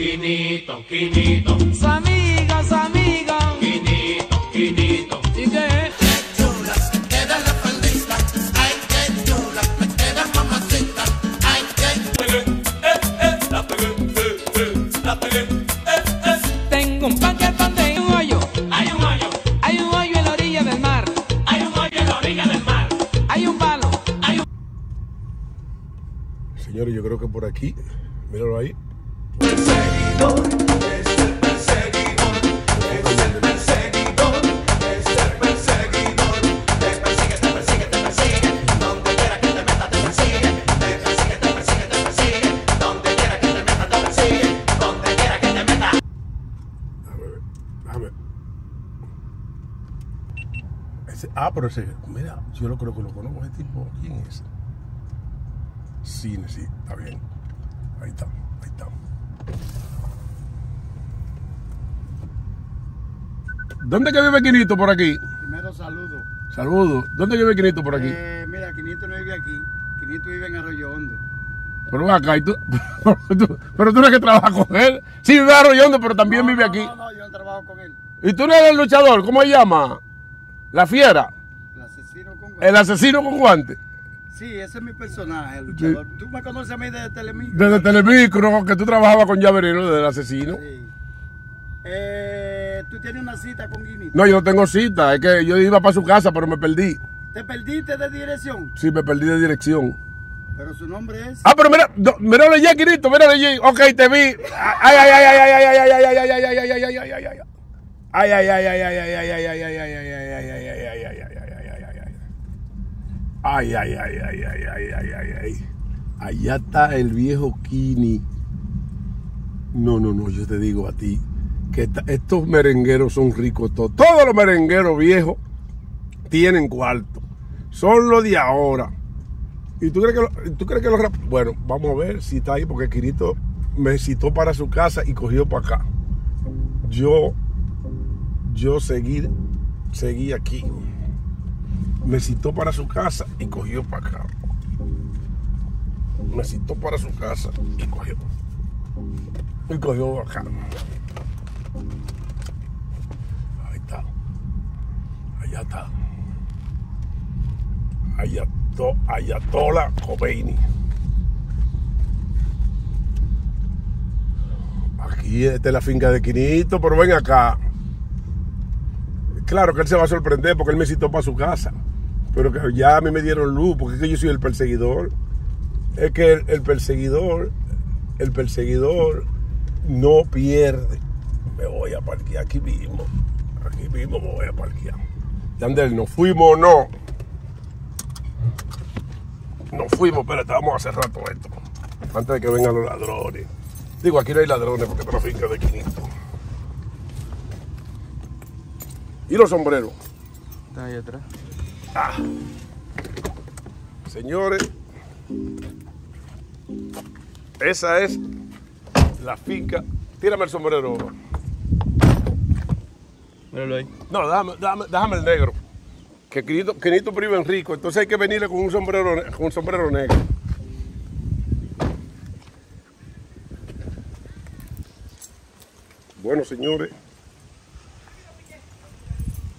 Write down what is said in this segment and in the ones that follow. Kinito, Kinito. Su amiga, su amiga. Kinito, Kinito. ¿Y qué? Tengo un paquete donde hay un hoyo. Hay un hoyo. Hay un hoyo en la orilla del mar. Hay un hoyo en la orilla del mar. Hay un palo. Hay un... Señores, yo creo que por aquí. Míralo ahí. Ah, pero ese, mira, yo lo creo que lo conozco, ese tipo, ¿quién es? Cine, sí, está bien. Ahí está, ahí está. ¿Dónde que vive Kinito por aquí? Primero saludo. Saludo. ¿Dónde que vive Kinito por aquí? Mira, Kinito no vive aquí. Kinito vive en Arroyo Hondo. Pero acá, ¿y tú? Pero tú no es que trabajas con él. Sí, vive en Arroyo Hondo, pero también vive aquí. No, yo no trabajo con él. ¿Y tú no eres el luchador? ¿Cómo se llama? La fiera. El asesino con guante. El asesino con guante. Sí, ese es mi personaje, el luchador. Sí. Tú me conoces a mí desde Telemicro. Desde Telemicro, que tú trabajabas con Llaverino, desde el asesino. Sí. ¿Tú tienes una cita con Kinito? No, yo no tengo cita. Es que yo iba para su casa, pero me perdí. ¿Te perdiste de dirección? Sí, me perdí de dirección. Pero su nombre es... Ah, pero mira, mira, leí, Kinito, mira, leí. Ok, te vi. Ay, ay, ay, ay, ay, ay, ay, ay, ay, ay, ay, ay, ay, ay. Ay, ay, ay, ay, ay, ay, ay, ay, ay, ay, ay, ay, ay, ay, ay, ay, ay, ay, ay, ay, allá está el viejo Kini. No, no, no, yo te digo a ti que estos merengueros son ricos. Todos los merengueros viejos tienen cuarto. Son los de ahora. ¿Y tú crees que los raperos? Bueno, vamos a ver si está ahí, porque Kinito me citó para su casa y cogió para acá. Yo seguí aquí. Me citó para su casa y cogió para acá. Me citó para su casa y cogió. Y cogió acá. Ahí está. Allá está. Ayatola Khomeini. Aquí esta es la finca de Kinito, pero ven acá. Claro que él se va a sorprender porque él me citó para su casa. Pero que ya a mí me dieron luz, porque es que yo soy el perseguidor. Es que el perseguidor no pierde. Me voy a parquear aquí mismo. Aquí mismo me voy a parquear. Yandel, ¿nos fuimos o no? Nos fuimos, espérate, vamos a hacer rato esto. Antes de que vengan los ladrones. Digo, aquí no hay ladrones porque es la finca de Kinito. ¿Y los sombreros? Está ahí atrás. Ah. Señores, esa es la finca. Tírame el sombrero. Míralo ahí. No, déjame el negro. Que Kinito priva en rico, entonces hay que venirle con un sombrero negro. Bueno, señores.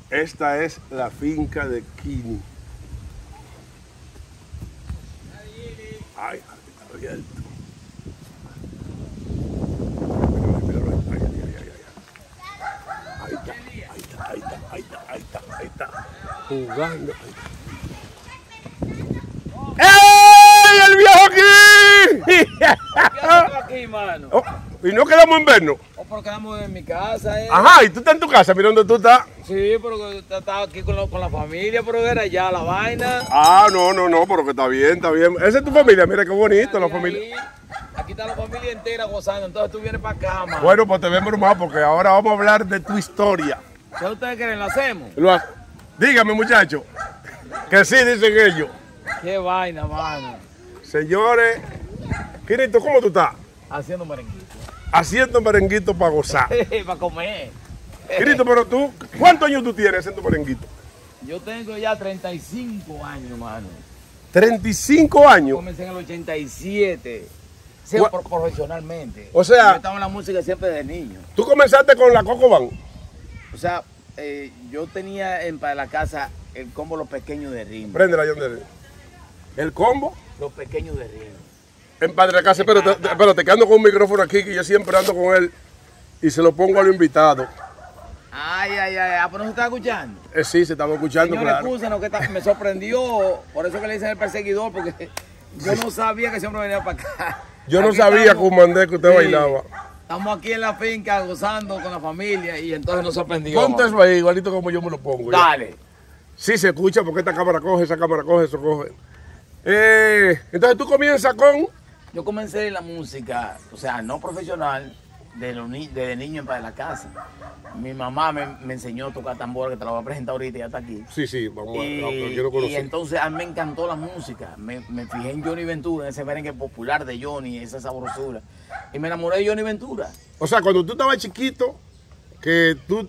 Esta es la finca de Kini. Ay, está abierto. Ahí está, ahí está, ahí está, ahí está, ahí está, ahí está. Jugando. ¡Ey! ¡El viejo Kini! ¿Qué haces aquí, mano? Oh, ¿y no quedamos en vernos? Porque estamos en mi casa. Ajá, ¿y tú estás en tu casa? Mira dónde tú estás. Sí, pero estaba aquí con la familia, pero era ya la vaina. Ah, no, no, no, pero que está bien, está bien. Esa es tu familia, mira qué bonito la familia. Aquí está la familia entera gozando, entonces tú vienes para acá, man. Bueno, pues te vemos más, porque ahora vamos a hablar de tu historia. ¿Qué ustedes creen? ¿Lo hacemos? Dígame, muchacho, que sí, dicen ellos. Qué vaina, mano. Señores, Kinito, ¿cómo tú estás? Haciendo merenguito. Haciendo merenguito para gozar. Para comer. Kinito, pero tú, ¿cuántos años tú tienes haciendo merenguito? Yo tengo ya 35 años, hermano. ¿35 años? Comencé en el 87. siempre profesionalmente. O sea, yo estaba en la música siempre de niño. ¿Tú comenzaste con la Coco Band? O sea, yo tenía en Padre de la Casa el combo Los Pequeños de Ritmo. Préndela, John de Ritmo. ¿El combo? Los Pequeños de Ritmo. En Padre de la Casa, espérate, que ando con un micrófono aquí que yo siempre ando con él y se lo pongo a los invitados. Ay, ay, ay, ¿pero no se está escuchando? Sí, se estaba escuchando, señor, claro. Excusen, que está, me sorprendió, por eso que le dicen el perseguidor, porque yo no sabía que siempre venía para acá. Yo aquí no sabía, comandante, que usted bailaba. Estamos aquí en la finca gozando con la familia y entonces nos sorprendió. Ponte eso ahí, igualito como yo me lo pongo. Dale. Ya. Sí, se escucha porque esta cámara coge, esa cámara coge, eso coge. Entonces tú comienzas con... Yo comencé en la música, o sea, no profesional, desde niño en Padre de la Casa. Mi mamá me enseñó a tocar tambor, que te lo voy a presentar ahorita, ya está aquí. Sí, sí, vamos a ver, yo lo conocí. Y entonces a mí me encantó la música. Me fijé en Johnny Ventura, en ese merengue popular de Johnny, esa sabrosura. Y me enamoré de Johnny Ventura. O sea, cuando tú estabas chiquito, que tú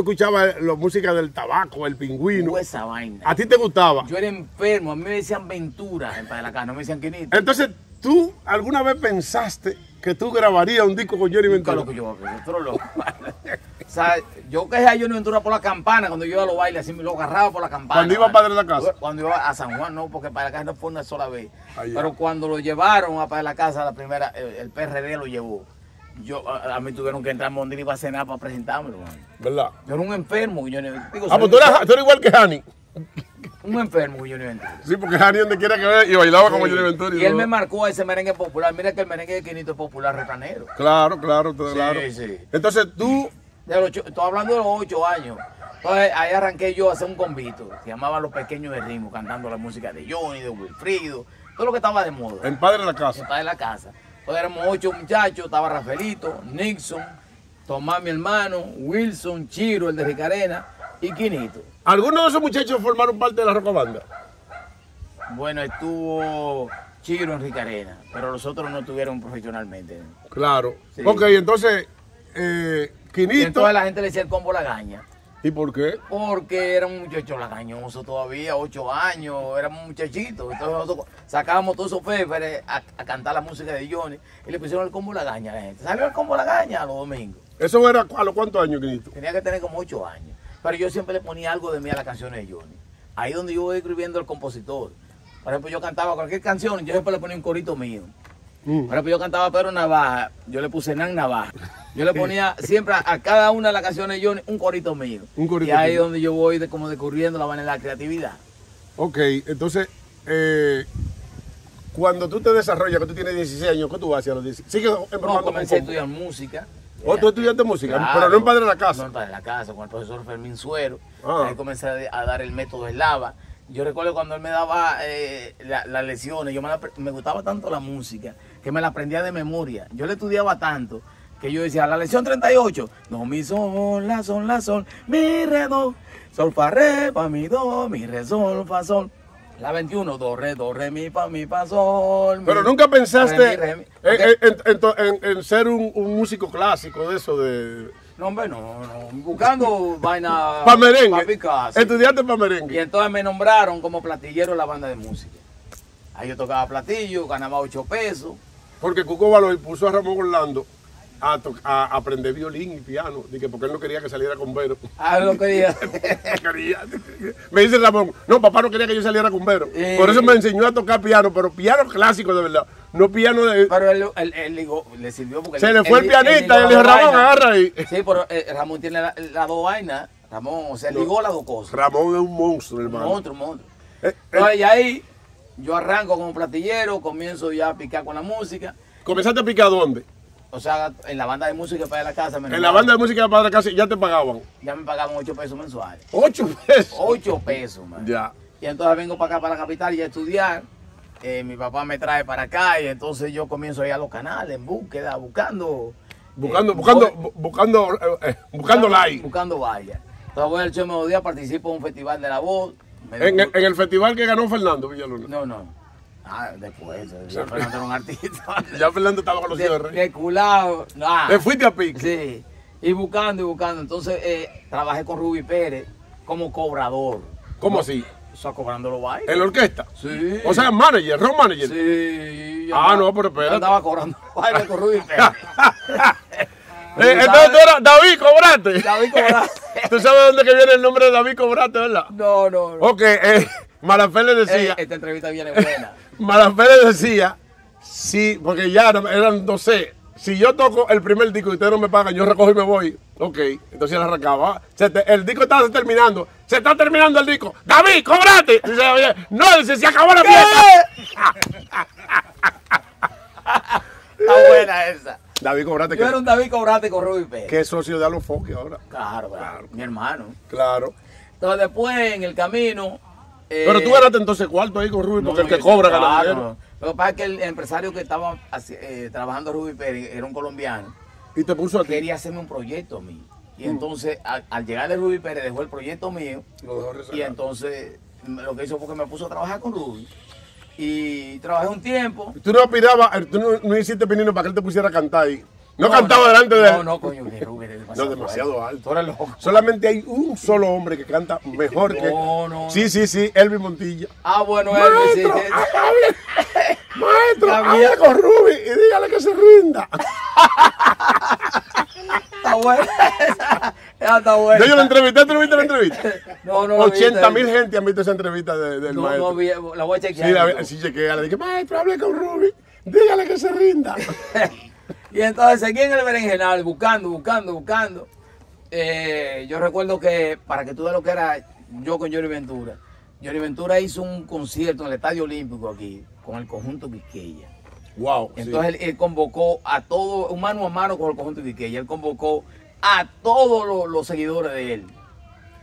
escuchabas la música del tabaco, el pingüino. Fue esa vaina. ¿A ti te gustaba? Yo era enfermo, a mí me decían Ventura en Padre de la Casa, no me decían Kinito. Entonces, ¿tú alguna vez pensaste que tú grabarías un disco con Johnny Ventura? Claro que yo, pero loco. O sea, yo quejé a Johnny Ventura por la campana cuando yo iba a los bailes, así me lo agarraba por la campana. ¿Cuando iba a Padre de la Casa? Cuando iba a San Juan, no, porque Padre de la Casa no fue una sola vez. Allá. Pero cuando lo llevaron a Padre de la Casa, la primera, el PRD lo llevó. A mí tuvieron que entrar a Mondini para cenar, para presentármelo. ¿Verdad? Yo era un enfermo, Johnny Ventura. Ah, pues tú eres igual que Jani. Un enfermo Johnny Ventura. Sí, porque Jani donde quiera que vea y bailaba como Johnny Ventura. Y él me marcó a ese merengue popular. Mira que el merengue de Kinito es popular, refranero. Claro, claro, claro. Sí, sí. Entonces tú... Estoy hablando de los 8 años. Entonces ahí arranqué yo a hacer un convito. Se llamaba Los Pequeños de Ritmo, cantando la música de Johnny, de Wilfrido, todo lo que estaba de moda. En Padre de la Casa. En Padre de la Casa. Entonces éramos 8 muchachos, estaba Rafaelito, Nixon, Tomás mi hermano, Wilson, Chiro, el de Rikarena y Kinito. ¿Algunos de esos muchachos formaron parte de la Rocabanda? Bueno, estuvo Chiro en Rikarena, pero los otros no estuvieron profesionalmente. Claro. Sí. Ok, entonces, Kinito... Y entonces la gente le decía el combo Lagaña. ¿Y por qué? Porque era un muchacho lagañoso todavía, 8 años, éramos muchachitos. Entonces nosotros sacábamos todos esos féferes a cantar la música de Johnny y le pusieron el combo Lagaña a la gente. Salió el combo Lagaña los domingos. ¿Eso era a los cuántos años, Kinito? Tenía que tener como 8 años. Pero yo siempre le ponía algo de mí a las canciones de Johnny. Ahí donde yo voy escribiendo el compositor. Por ejemplo, yo cantaba cualquier canción, yo siempre le ponía un corito mío. Por ejemplo, yo cantaba Pedro Navaja, yo le puse Nan Navaja. Yo le ponía siempre a cada una de las canciones de Johnny un corito mío. Un corito. Y ahí es donde yo voy como descubriendo la manera de la creatividad. Ok, entonces, cuando tú te desarrollas, que tú tienes 16 años, ¿qué tú vas a los 16? ¿Sigues empezando? No, comencé a estudiar música. ¿O tú estudiaste música? Claro, pero no en Padre de la Casa. No en Padre de la Casa, con el profesor Fermín Suero. Ahí comencé a dar el método eslava. Yo recuerdo cuando él me daba las lecciones, me gustaba tanto la música, que me la aprendía de memoria. Yo le estudiaba tanto, que yo decía, la lección 38, no mi sol, la sol, mi re do, sol fa re, fa mi do, mi re sol, fa sol. La 21, do, re, mi, fa, sol. Pero mi, nunca pensaste re, mi, en ser un músico clásico de eso de... No, hombre, no. Buscando vaina... Para merengue. Estudiante para merengue. Y entonces me nombraron como platillero en la banda de música. Ahí yo tocaba platillo, ganaba 8 pesos. Porque Cucuba lo impulsó a Ramón Orlando a aprender violín y piano, porque él no quería que saliera con Vero. Ah, no quería. Me dice Ramón, no, papá no quería que yo saliera con Vero. Por eso me enseñó a tocar piano, pero piano clásico de verdad, no piano de... Pero él le sirvió porque... Se le fue el pianista, él dijo, Ramón, agarra ahí. Sí, pero Ramón tiene las 2 vainas, Ramón, o sea, él ligó las 2 cosas. Ramón es un monstruo, hermano. Un monstruo. Y ahí yo arranco como platillero, comienzo ya a picar con la música. ¿Comenzaste a picar dónde? O sea, en la banda de música de Padre de la Casa. En la banda de música de Padre de la Casa ya te pagaban. Ya me pagaban 8 pesos mensuales. ¿8 pesos? 8 pesos, man. Ya. Y entonces vengo para acá, para la capital y a estudiar. Mi papá me trae para acá y entonces yo comienzo a ir a los canales en búsqueda, buscando like. Buscando vallas. Entonces voy al show de melodía, participo en un festival de la voz. ¿En el festival que ganó Fernando Villalona? No. Ah, después, ya Fernando era un artista. Ya Fernando estaba con los cierres. De culado. Nah. Te fuiste a pique. Sí, y buscando. Entonces, trabajé con Rubí Pérez como cobrador. ¿Cómo así? está cobrando los bailes. ¿En la orquesta? Sí. O sea, manager, rock manager. Sí. No, pero espérate. Yo andaba cobrando los bailes con Rubí Pérez. Entonces tú eras David Cobrate. David Cobrate. ¿Tú sabes dónde que viene el nombre de David Cobrate, verdad? No, no, no. Ok, Malafé le decía... esta entrevista viene buena. Malafé le decía, sí, porque ya eran 12. Si yo toco el primer disco y ustedes no me pagan, yo recojo y me voy. Ok, entonces él arrancaba. El disco estaba terminando. Se está terminando el disco. ¡David, cobrate! No, dice, se acabó la fiesta. Está buena esa. David Cobrate. Yo era un David Cobrate con Rubí Pérez. Que es socio de Alofoque ahora. Claro, claro. Mi hermano. Claro. Entonces después, en el camino... Pero tú eras entonces cuarto ahí con Rubí, porque el que cobra gana dinero. Lo que pasa es que el empresario que estaba trabajando Rubí Pérez era un colombiano. ¿Y te puso a ti? Quería hacerme un proyecto a mí. Y entonces, al llegar de Rubí Pérez, dejó el proyecto mío. Lo dejó y entonces, lo que hizo fue que me puso a trabajar con Rubí. Y trabajé un tiempo. ¿Tú no aspirabas, tú no hiciste pinino para que él te pusiera a cantar ahí? No, no cantaba no, delante de él. No, no, coño, que Rubén es demasiado, no, demasiado alto. Ahora loco. Solamente hay un solo hombre que canta mejor que... No, no. Sí, sí, sí, Elvis Montilla. Ah, bueno, maestro, Elvis, sí. Maestro, habla con Rubí y dígale que se rinda. Está buena esa. Está buena. Yo la entrevisté, ¿tú no viste la entrevista? No, no. 80,000 gente han visto esa entrevista del maestro. No, la voy a chequear. Sí, sí chequeala. Dije, maestro, hable con Rubí, dígale que se rinda. Y entonces seguí en el berenjenal, buscando, buscando, buscando. Yo recuerdo que, para que tú veas lo que era yo con Johnny Ventura, Johnny Ventura hizo un concierto en el Estadio Olímpico aquí, con el conjunto Quisqueya. Wow. Entonces sí. Él convocó a todo, mano a mano con el conjunto Quisqueya, él convocó a todos los seguidores de él.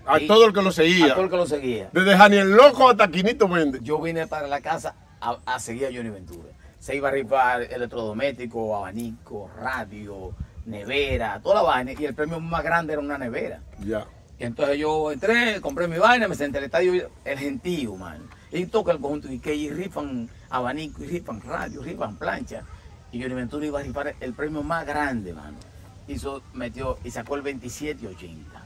A todo el que lo seguía. A todo el que lo seguía. Desde Janiel Loco hasta Kinito Méndez. Yo vine para la casa a seguir a Johnny Ventura. Se iba a rifar electrodoméstico, abanico, radio, nevera, toda la vaina. Y el premio más grande era una nevera. Ya. Yeah. Entonces yo entré, compré mi vaina, me senté en el estadio, el gentío, man. Y toca el conjunto y rifan abanico, y rifan radio, rifan plancha. Y Johnny Ventura iba a rifar el premio más grande, mano. Y sacó el 2780.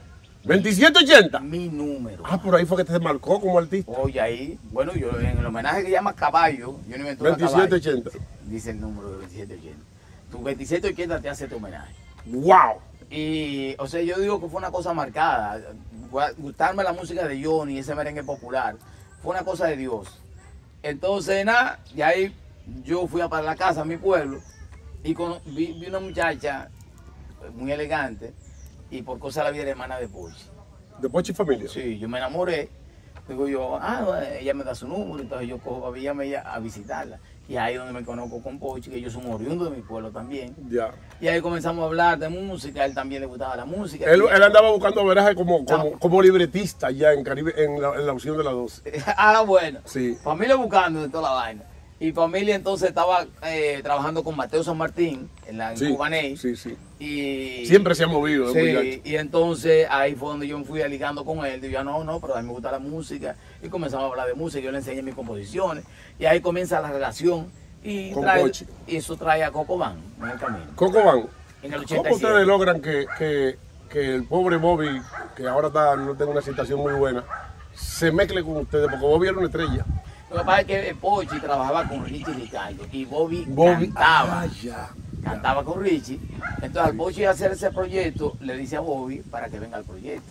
¿2780? Mi número. Ah, por ahí fue que te marcó como artista. Oye, ahí, bueno, yo en el homenaje que llama Caballo, yo no invento 2780. Dice el número de 2780. Tu 2780 te hace este homenaje. ¡Wow! Y, o sea, yo digo que fue una cosa marcada. Gustarme la música de Johnny, ese merengue popular, fue una cosa de Dios. Entonces, nada, de ahí yo fui para la casa, a mi pueblo, y vi una muchacha muy elegante. Y por cosa la vida era hermana de Pochy. ¿De Pochy familia? Sí, yo me enamoré. Digo yo, ella me da su número, entonces yo cojo a ella a visitarla. Y ahí es donde me conozco con Pochy, que ellos son oriundos de mi pueblo también. Ya. Y ahí comenzamos a hablar de música, él también le gustaba la música. Él andaba buscando veraje como libretista ya en Caribe, en la opción de las 12. Ah, bueno. Sí. Familia buscando de toda la vaina. Y familia entonces estaba trabajando con Mateo San Martín en Cubané. Sí, sí. Y siempre se ha movido. Sí, y entonces ahí fue donde yo me fui ligando con él. Digo, no, pero a mí me gusta la música. Y comenzamos a hablar de música, yo le enseñé mis composiciones. Y ahí comienza la relación. Y eso trae a Coco Band en el camino. Coco Band. En el 87. ¿Cómo ustedes logran que el pobre Bobby, que ahora no tiene una situación muy buena, se mezcle con ustedes? Porque Bobby era una estrella. Lo que pasa es que Pochy trabajaba con Richie y Ricardo y Bobby cantaba, cantaba con Richie. Entonces al Pochy hacer ese proyecto le dice a Bobby para que venga al proyecto.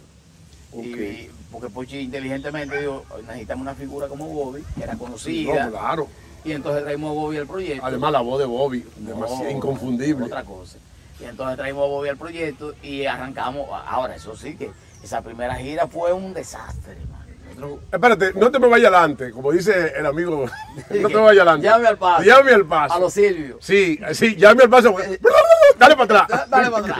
Okay. Porque Pochy inteligentemente dijo, necesitamos una figura como Bobby, que era conocida. No, claro. Y entonces traímos a Bobby al proyecto. Además la voz de Bobby, demasiado inconfundible. Otra cosa. Y entonces traímos a Bobby al proyecto y arrancamos. Ahora eso sí que esa primera gira fue un desastre, hermano. Espérate, no te me vayas adelante, como dice el amigo, no te vayas adelante. Llame al paso. Llame al paso. A los Silvio. Sí, sí, llame al paso. Dale para atrás. Dale para atrás.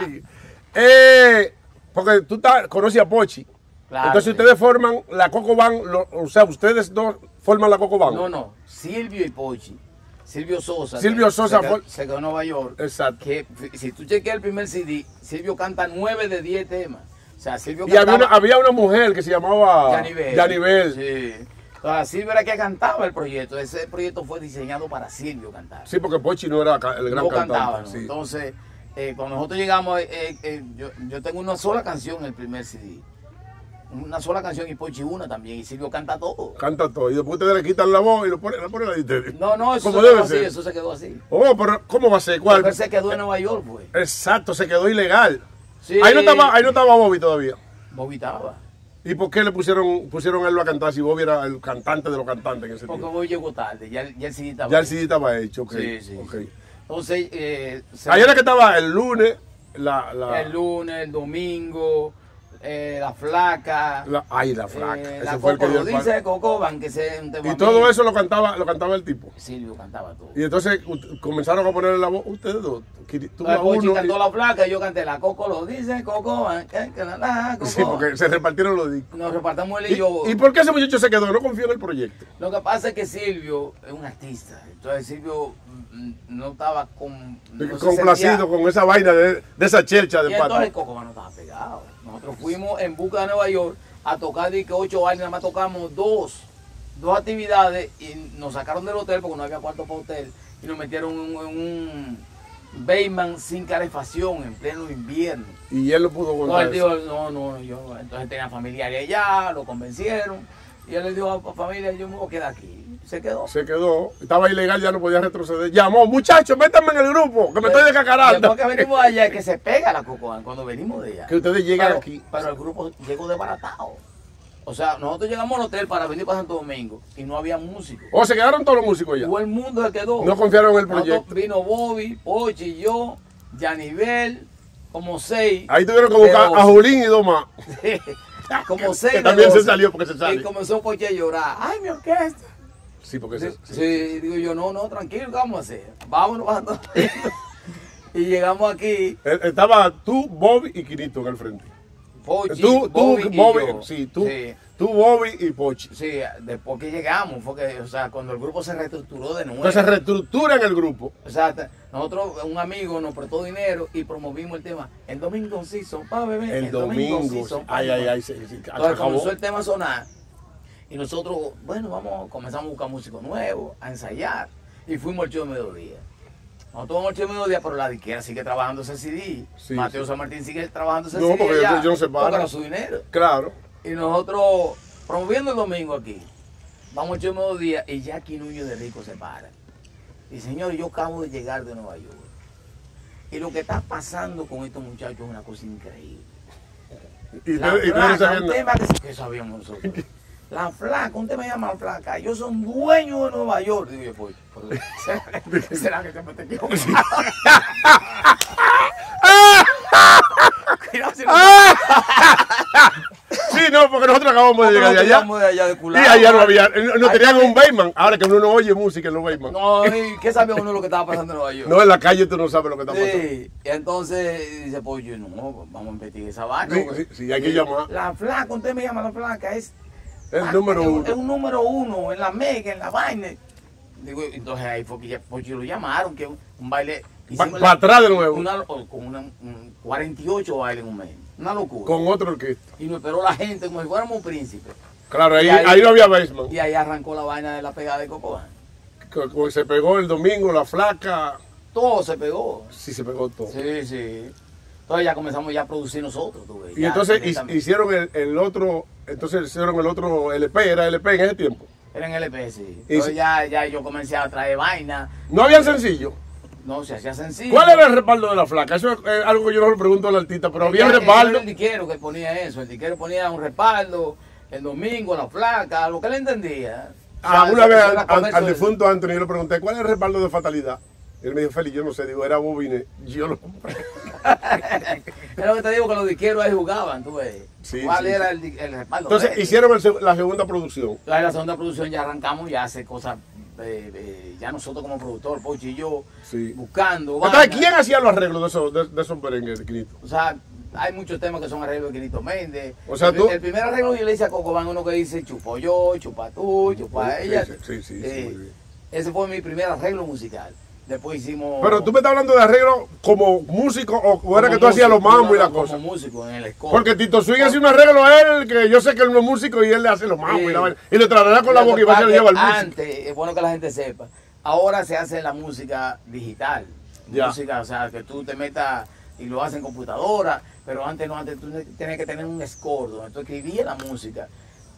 Porque tú conoces a Pochy. Claro, entonces ustedes forman la Coco Band, o sea, ustedes dos forman la Coco Band. No, no, Silvio y Pochy. Silvio Sosa. Silvio Sosa se quedó en Nueva York. Exacto. Que, si tú chequeas el primer CD, Silvio canta 9 de 10 temas. O sea, Silvio cantaba, había una mujer que se llamaba Janibel. Sí. O sea, Silvio era que cantaba el proyecto. Ese proyecto fue diseñado para Silvio cantar. Sí, porque Pochy no era el gran cantante. Cantaba, ¿no? Sí. Entonces, cuando nosotros llegamos, yo tengo una sola canción en el primer CD. una sola canción y Pochy una también, y Silvio canta todo. Canta todo, y después ustedes le quitan la voz y lo ponen, la diteria. No, no, eso se quedó así, eso se quedó así. Oh, pero ¿cómo va a ser? ¿Cuál? Porque se quedó en Nueva York, pues. Exacto, se quedó ilegal. Sí. Ahí no estaba Bobby todavía. Bobby estaba. ¿Y por qué le pusieron a él a cantar si Bobby era el cantante de los cantantes en ese tiempo? Porque Bobby llegó tarde, ya el CD estaba hecho. Ya el CD estaba hecho, ok. Sí, sí. Okay. Entonces, ahí era que estaba el lunes, el lunes, el domingo, la flaca. Ay, la flaca. Ese la fue Coco, el que dice Coco Band, que se un tema. Y todo eso lo cantaba el tipo. Sí, lo cantaba todo. Y entonces comenzaron a ponerle la voz. Ustedes dos. Pochy cantó la flaca y yo canté la Coco lo dice Coco Band. Sí, porque se repartieron los discos. Nos repartamos él y yo. ¿Y por qué ese muchacho se quedó? No confío en el proyecto. Lo que pasa es que Silvio es un artista. Entonces Silvio no estaba complacido con esa vaina de esa chelcha de pato. Entonces Coco Band no estaba pegado. Nosotros fuimos en busca de Nueva York a tocar de 8 bailes, nada más tocamos dos actividades y nos sacaron del hotel porque no había cuarto para hotel y nos metieron en un basement sin calefacción en pleno invierno. ¿Y él lo pudo contar? No, yo entonces tenía familiares allá, lo convencieron y él le dijo a la familia, yo me voy a quedar aquí. Se quedó. Se quedó. Estaba ilegal, ya no podía retroceder. Llamó, muchachos, métanme en el grupo, que me estoy descacarando. Después que venimos de allá es que se pega la Coco Band cuando venimos de allá. Que ustedes llegan aquí. Pero el grupo llegó desbaratado. O sea, nosotros llegamos al hotel para venir para Santo Domingo y no había músicos. ¿O se quedaron todos los músicos allá? Todo el mundo se quedó. No confiaron en el proyecto. Vino Bobby, Pochy, yo, Janibel, como 6. Ahí tuvieron que buscar a Julín y 2 más. Como 6. Que también se salió porque se salió. Y comenzó Pochy a llorar. ¡Ay, mi orquesta! Sí, porque sí, digo yo, no, tranquilo, ¿qué vamos a hacer? Vámonos. Y llegamos aquí. Estaba tú, Bobby y Kinito en el frente. Pochy, Bobby y Pochy. Sí, después que llegamos, porque, o sea, cuando el grupo se reestructuró de nuevo. Entonces se reestructura en el grupo. O sea, nosotros, un amigo nos prestó dinero y promovimos el tema. El domingo sí son para beber. El domingo sí son para beber. Ay, entonces comenzó el tema a sonar. Y nosotros, bueno, comenzamos a buscar músicos nuevos, a ensayar. Y fuimos al show de mediodía. Nosotros vamos al show de mediodía, pero la disquera sigue trabajando ese CD. Sí, Mateo San Martín sigue trabajando ese CD. No, porque ellos no se paran. Porque no su dinero. Claro. Y nosotros, promoviendo el domingo aquí, vamos al show de mediodía y Jackie Nuño de Rico se para. Y señor, yo acabo de llegar de Nueva York. Y lo que está pasando con estos muchachos es una cosa increíble. ¿Qué sabíamos nosotros? La flaca, un tema llamado flaca, ellos son dueños de Nueva York. Digo yo, pues, ¿será que te metes con eso? Sí, no, porque nosotros acabamos de llegar de allá. Y allá no había, no tenían un Bayman. Ahora que uno no oye música en los Bayman. No, ¿y qué sabía uno lo que estaba pasando en Nueva York? No, en la calle tú no sabes lo que está pasando. Sí, y entonces dice, pues yo no, vamos a investigar esa vaca. Sí, hay que llamar. La flaca, usted me llama la flaca, es... El número uno. Es un número uno en la mega, en la vaina. Digo, entonces ahí fue que Pochy lo llamaron, que un baile... Para atrás de nuevo. Con 48 bailes en un mes. Una locura. Con otra orquesta. Y nos esperó la gente como si fuéramos un príncipe. Claro, ahí no había baseball. Y ahí arrancó la vaina de la pegada de Coco Band. Se pegó el domingo, la flaca. Todo se pegó. Sí, se pegó todo. Sí. Entonces ya comenzamos ya a producir nosotros. Y entonces hicieron el otro LP, ¿era LP en ese tiempo? Era en LP, sí. Entonces ya yo comencé a traer vaina. ¿No había sencillo? No, se hacía sencillo. ¿Cuál era el respaldo de la flaca? Eso es algo que yo no le pregunto al artista, pero había respaldo. Era el diquero que ponía eso, el diquero ponía un respaldo, el domingo, la flaca, lo que él entendía. Alguna vez al difunto Anthony yo le pregunté, ¿cuál es el respaldo de Fatalidad? Y él me dijo, Félix, yo no sé, digo, era Bobine, yo lo compré. Es lo que te digo, que los disqueros ahí jugaban, tú ves. Sí, ¿Cuál era el respaldo? Entonces, hicieron la segunda producción. Entonces, la segunda producción ya arrancamos, ya hace cosas, ya nosotros como productor, Pochy y yo, buscando. Entonces, ¿quién hacía los arreglos de esos merengues de Kinito? O sea, hay muchos temas que son arreglos de Kinito Méndez. O sea, el primer arreglo yo le hice a Coco Band uno que dice, chupo yo, chupa tú, chupa ella. Sí, muy bien. Ese fue mi primer arreglo musical. Después hicimos... Pero tú me estás hablando de arreglo como músico o era que tú hacías los mambos y las cosas. Como músico en el escote. Porque Tito Swing hace un arreglo a él, que yo sé que él no es músico y él le hace los mambos y la vaina. Y le traerá con la boca y va a llevar el músico. Antes, es bueno que la gente sepa, ahora se hace la música digital. Música, o sea, que tú te metas y lo hacen computadora, pero antes no, antes tú tenías que tener un escordo, entonces escribía la música.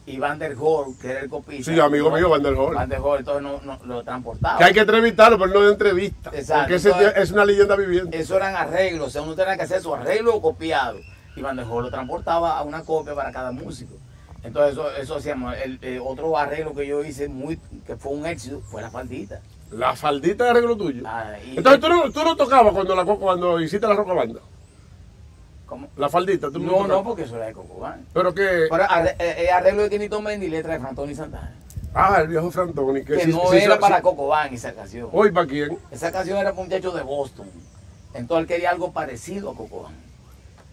Y Vander Horn, que era el copista. Sí, amigo mío, Vander Horn. Vander Horn, entonces no lo transportaba. Que hay que entrevistarlo, pero no de entrevista. Exacto. Porque entonces, es una leyenda viviente. Eso eran arreglos, o sea, uno tenía que hacer su arreglo copiado. Y Vander Horn lo transportaba a una copia para cada músico. Entonces, eso hacíamos. Otro arreglo que yo hice, que fue un éxito, fue la faldita. ¿La faldita de arreglo tuyo? Entonces, ¿tú no tocabas cuando hiciste la Rocabanda? ¿Cómo? La faldita, no, porque eso era de Coco Band. Pero que. Arreglo de Kinito y letra de Frank Tony Santana. Ah, el viejo Frank Tony. Que sí, no sí, era sí, para sí. Coco Band esa canción. ¿Hoy para quién? Esa canción era para un muchacho de Boston. Entonces él quería algo parecido a Coco Band.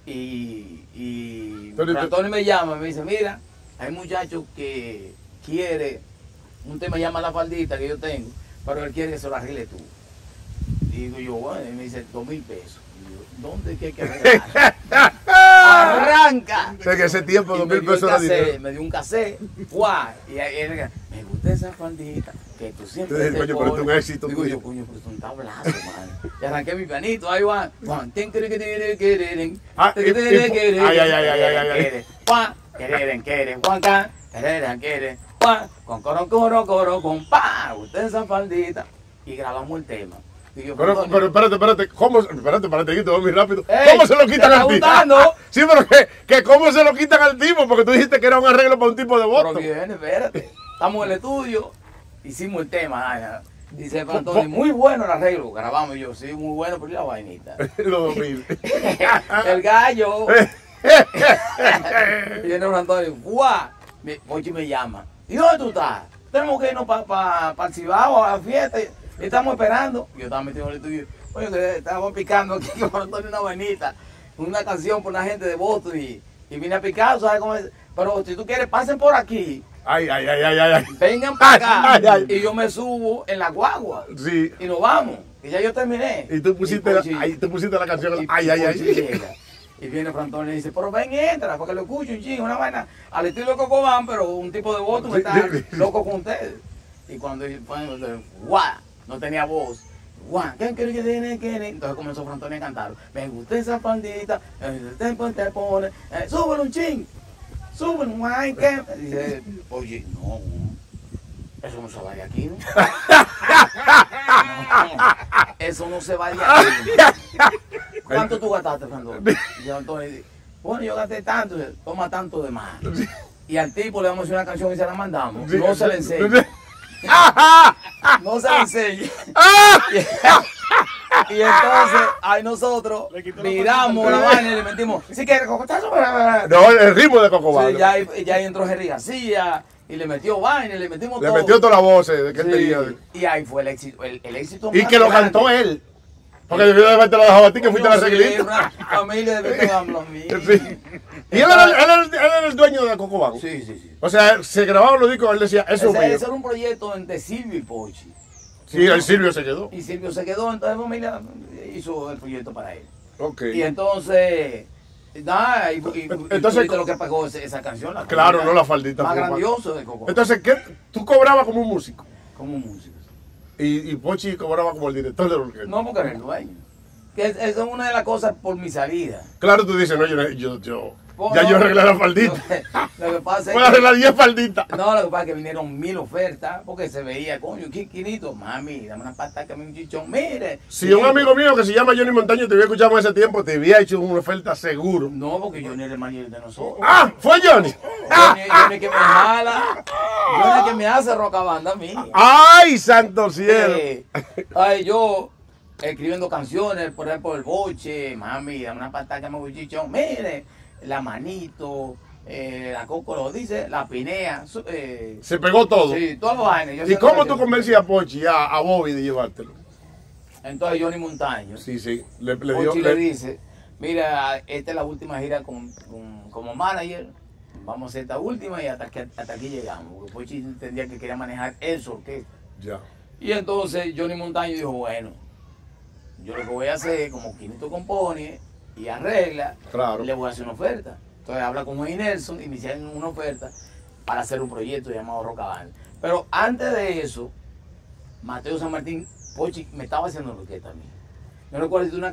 Y Frank Tony me llama y me dice: mira, hay muchachos que quiere. Un tema llama La Faldita que yo tengo, pero él quiere que se lo arregle tú. Y digo yo, bueno, y me dice: 2,000 pesos. ¿Dónde que hay que arreglar? ¡Arranca! O sea, que ese tiempo, 2,000 pesos era dinero. Me dio un cassette, ¡guau! Y él me gusta esa faldita, que tú siempre dices, coño, pero es un éxito. Digo yo, coño, pero es un tablazo, man. Y arranqué mi pianito, ahí va. ¡Guau! Pero espérate, ¿cómo muy rápido? ¿Cómo se lo quitan al tipo? Sí, pero que ¿cómo se lo quitan al tipo? Porque tú dijiste que era un arreglo para un tipo de voto. Pero bien, espérate. Estamos en el estudio, hicimos el tema. Dice Antonio, muy bueno el arreglo. Grabamos y yo, sí, muy bueno, pero la vainita. Lo domino. El gallo. Viene Antonio, ¡guau! Pochy me llama. ¿Y dónde tú estás? Tenemos que irnos para el Cibao, a la fiesta. Estamos esperando, yo estaba metido en el estudio, oye, estábamos picando aquí con Antonio una vainita, una canción por la gente de Boston y vine a picar, ¿sabes cómo es? Pero si tú quieres, pasen por aquí. Ay. Vengan para acá y yo me subo en la guagua. Sí. Y nos vamos. Y ya yo terminé. Y tú pusiste, la canción. Y viene Frank Tony y dice, pero ven, entra, porque lo escucho un chingo, una vaina al estilo de Coco Band, pero un tipo de Boston está loco con ustedes. Y cuando dice, ¡guau! No tenía voz. Entonces comenzó Frank Tony a cantar. Me gusta esa pandita, te pone, súbele un ching, súbele un like. Dice, oye, no, eso no se va de aquí, ¿no? Eso no se va de aquí. ¿Cuánto tú gastaste, Frank Tony? Y Antonio dice, bueno, yo gasté tanto, toma tanto de más. Y al tipo le vamos a hacer una canción y se la mandamos. No se la enseña. No se enseña. Y entonces, ahí nosotros miramos la vaina y le metimos. Si quieres, cocotazo. No, el ritmo de Coco Band. Ya entró Henry García y le metió vaina y le metimos todo. Le metió todas las voces de que él tenía. Y ahí fue el éxito. El éxito y que lo cantó él. Porque debió de haberte lo dejado a ti, que fuiste a la reglita. Familia de los míos. Y él era el dueño de Coco Band. Sí. O sea, se grababan los discos, él decía, eso es mío. Ese era un proyecto entre Silvio y Pochy. Sí, el Silvio se quedó. Y Silvio se quedó, entonces familia hizo el proyecto para él. Ok. Y entonces, nada, y lo que pagó esa canción. La claro, no la faldita. Más grandioso de Coco Band. Entonces, ¿qué? Tú cobrabas como un músico. Como un músico. Y Pochy cobraba como el director de la orquesta. No, porque era el dueño. Esa es una de las cosas por mi salida. Claro, tú dices, no, yo arreglé la faldita. Lo que pasa es voy a arreglar 10 falditas. No, lo que pasa es que vinieron 1000 ofertas, porque se veía, coño, Kinito, mami, dame una pata que me un chichón, mire. Si un amigo mío que se llama Johnny Montaño te había escuchado en ese tiempo, te había hecho una oferta seguro. No, porque Johnny era el manager de nosotros. ¡Ah! ¡Fue Johnny! Johnny que me jala, Johnny que me hace Rocabanda a mí. ¡Ay, santo cielo! Ay, yo escribiendo canciones, por ejemplo, el boche, mami, dame una pata que me un chichón, mire. La manito, la coco lo dice, la pinea. Se pegó todo. Sí, todos los años. ¿Y cómo tú convencías a Pochy, a Bobby de llevártelo? Entonces Johnny Montaño. Sí. Pochy le dice, mira, esta es la última gira como manager. Vamos a hacer esta última y hasta aquí llegamos. Porque Pochy entendía que quería manejar eso, orquesta. Ya. Y entonces Johnny Montaño dijo, bueno, yo lo que voy a hacer, como Kinito compone y arregla, claro, le voy a hacer una oferta. Entonces habla con Juan y Nelson y me hicieron una oferta para hacer un proyecto llamado Rocabanda. Pero antes de eso, Mateo San Martín, Pochy me estaba haciendo orquesta a mí. Yo recuerdo que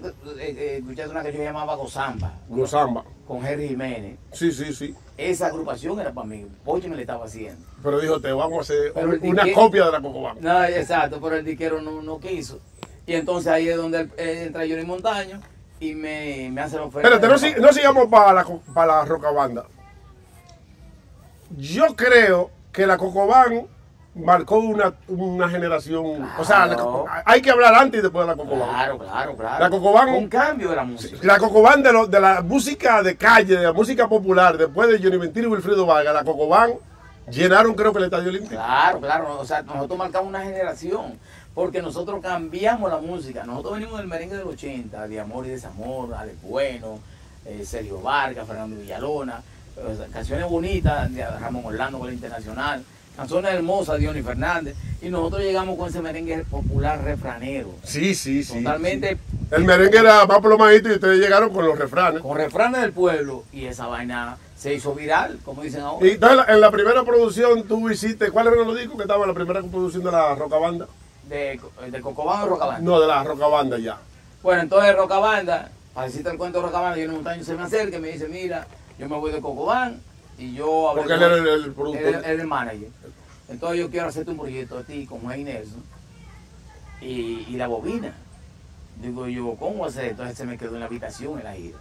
escuchaste una que yo llamaba Gozamba. Gozamba. Con Henry Jiménez. Sí, sí, sí. Esa agrupación era para mí. Pochy me la estaba haciendo. Pero dijo, te vamos a hacer una copia de la Coco Band. No, exacto, pero el disquero no quiso. Y entonces ahí es donde entra Johnny Montaño y me hace la oferta. Espérate, no sigamos para la Rocabanda. Yo creo que la Coco Band marcó una generación. Claro. O sea, hay que hablar antes y después de la Coco Band. Claro, claro, claro. La Coco Band, un cambio de la música. La Coco Band de la música de calle, de la música popular, después de Johnny Ventura y Wilfrido Vargas, la Coco Band llenaron, creo que el Estadio Olímpico. Claro, claro. O sea, nosotros marcamos una generación. Porque nosotros cambiamos la música. Nosotros venimos del merengue del 80, de Amor y Desamor, Alex Bueno, Sergio Vargas, Fernando Villalona, canciones bonitas de Ramón Orlando con la Internacional, canciones hermosas de Johnny Fernández. Y nosotros llegamos con ese merengue popular refranero. Sí, sí, sí. Totalmente. Sí. El merengue era más plomadito y ustedes llegaron con los refranes. Con refranes del pueblo. Y esa vaina se hizo viral, como dicen ahora. Y entonces, en la primera producción tú hiciste, ¿cuáles eran los discos que estaban en la primera producción de la Rocabanda? ¿De Coco Band o Rocabanda? No, de la Rocabanda ya. Bueno, entonces Rocabanda, para decirte el cuento de Rocabanda, Johnny Montaño se me acerca y me dice, mira, yo me voy de Coco Band y yo... Porque él era el productor. Él era el manager. Entonces yo quiero hacerte un proyecto a ti con Jay Nelson y la bobina. Digo yo, ¿cómo hacer? Entonces se me quedó en la habitación en la gira.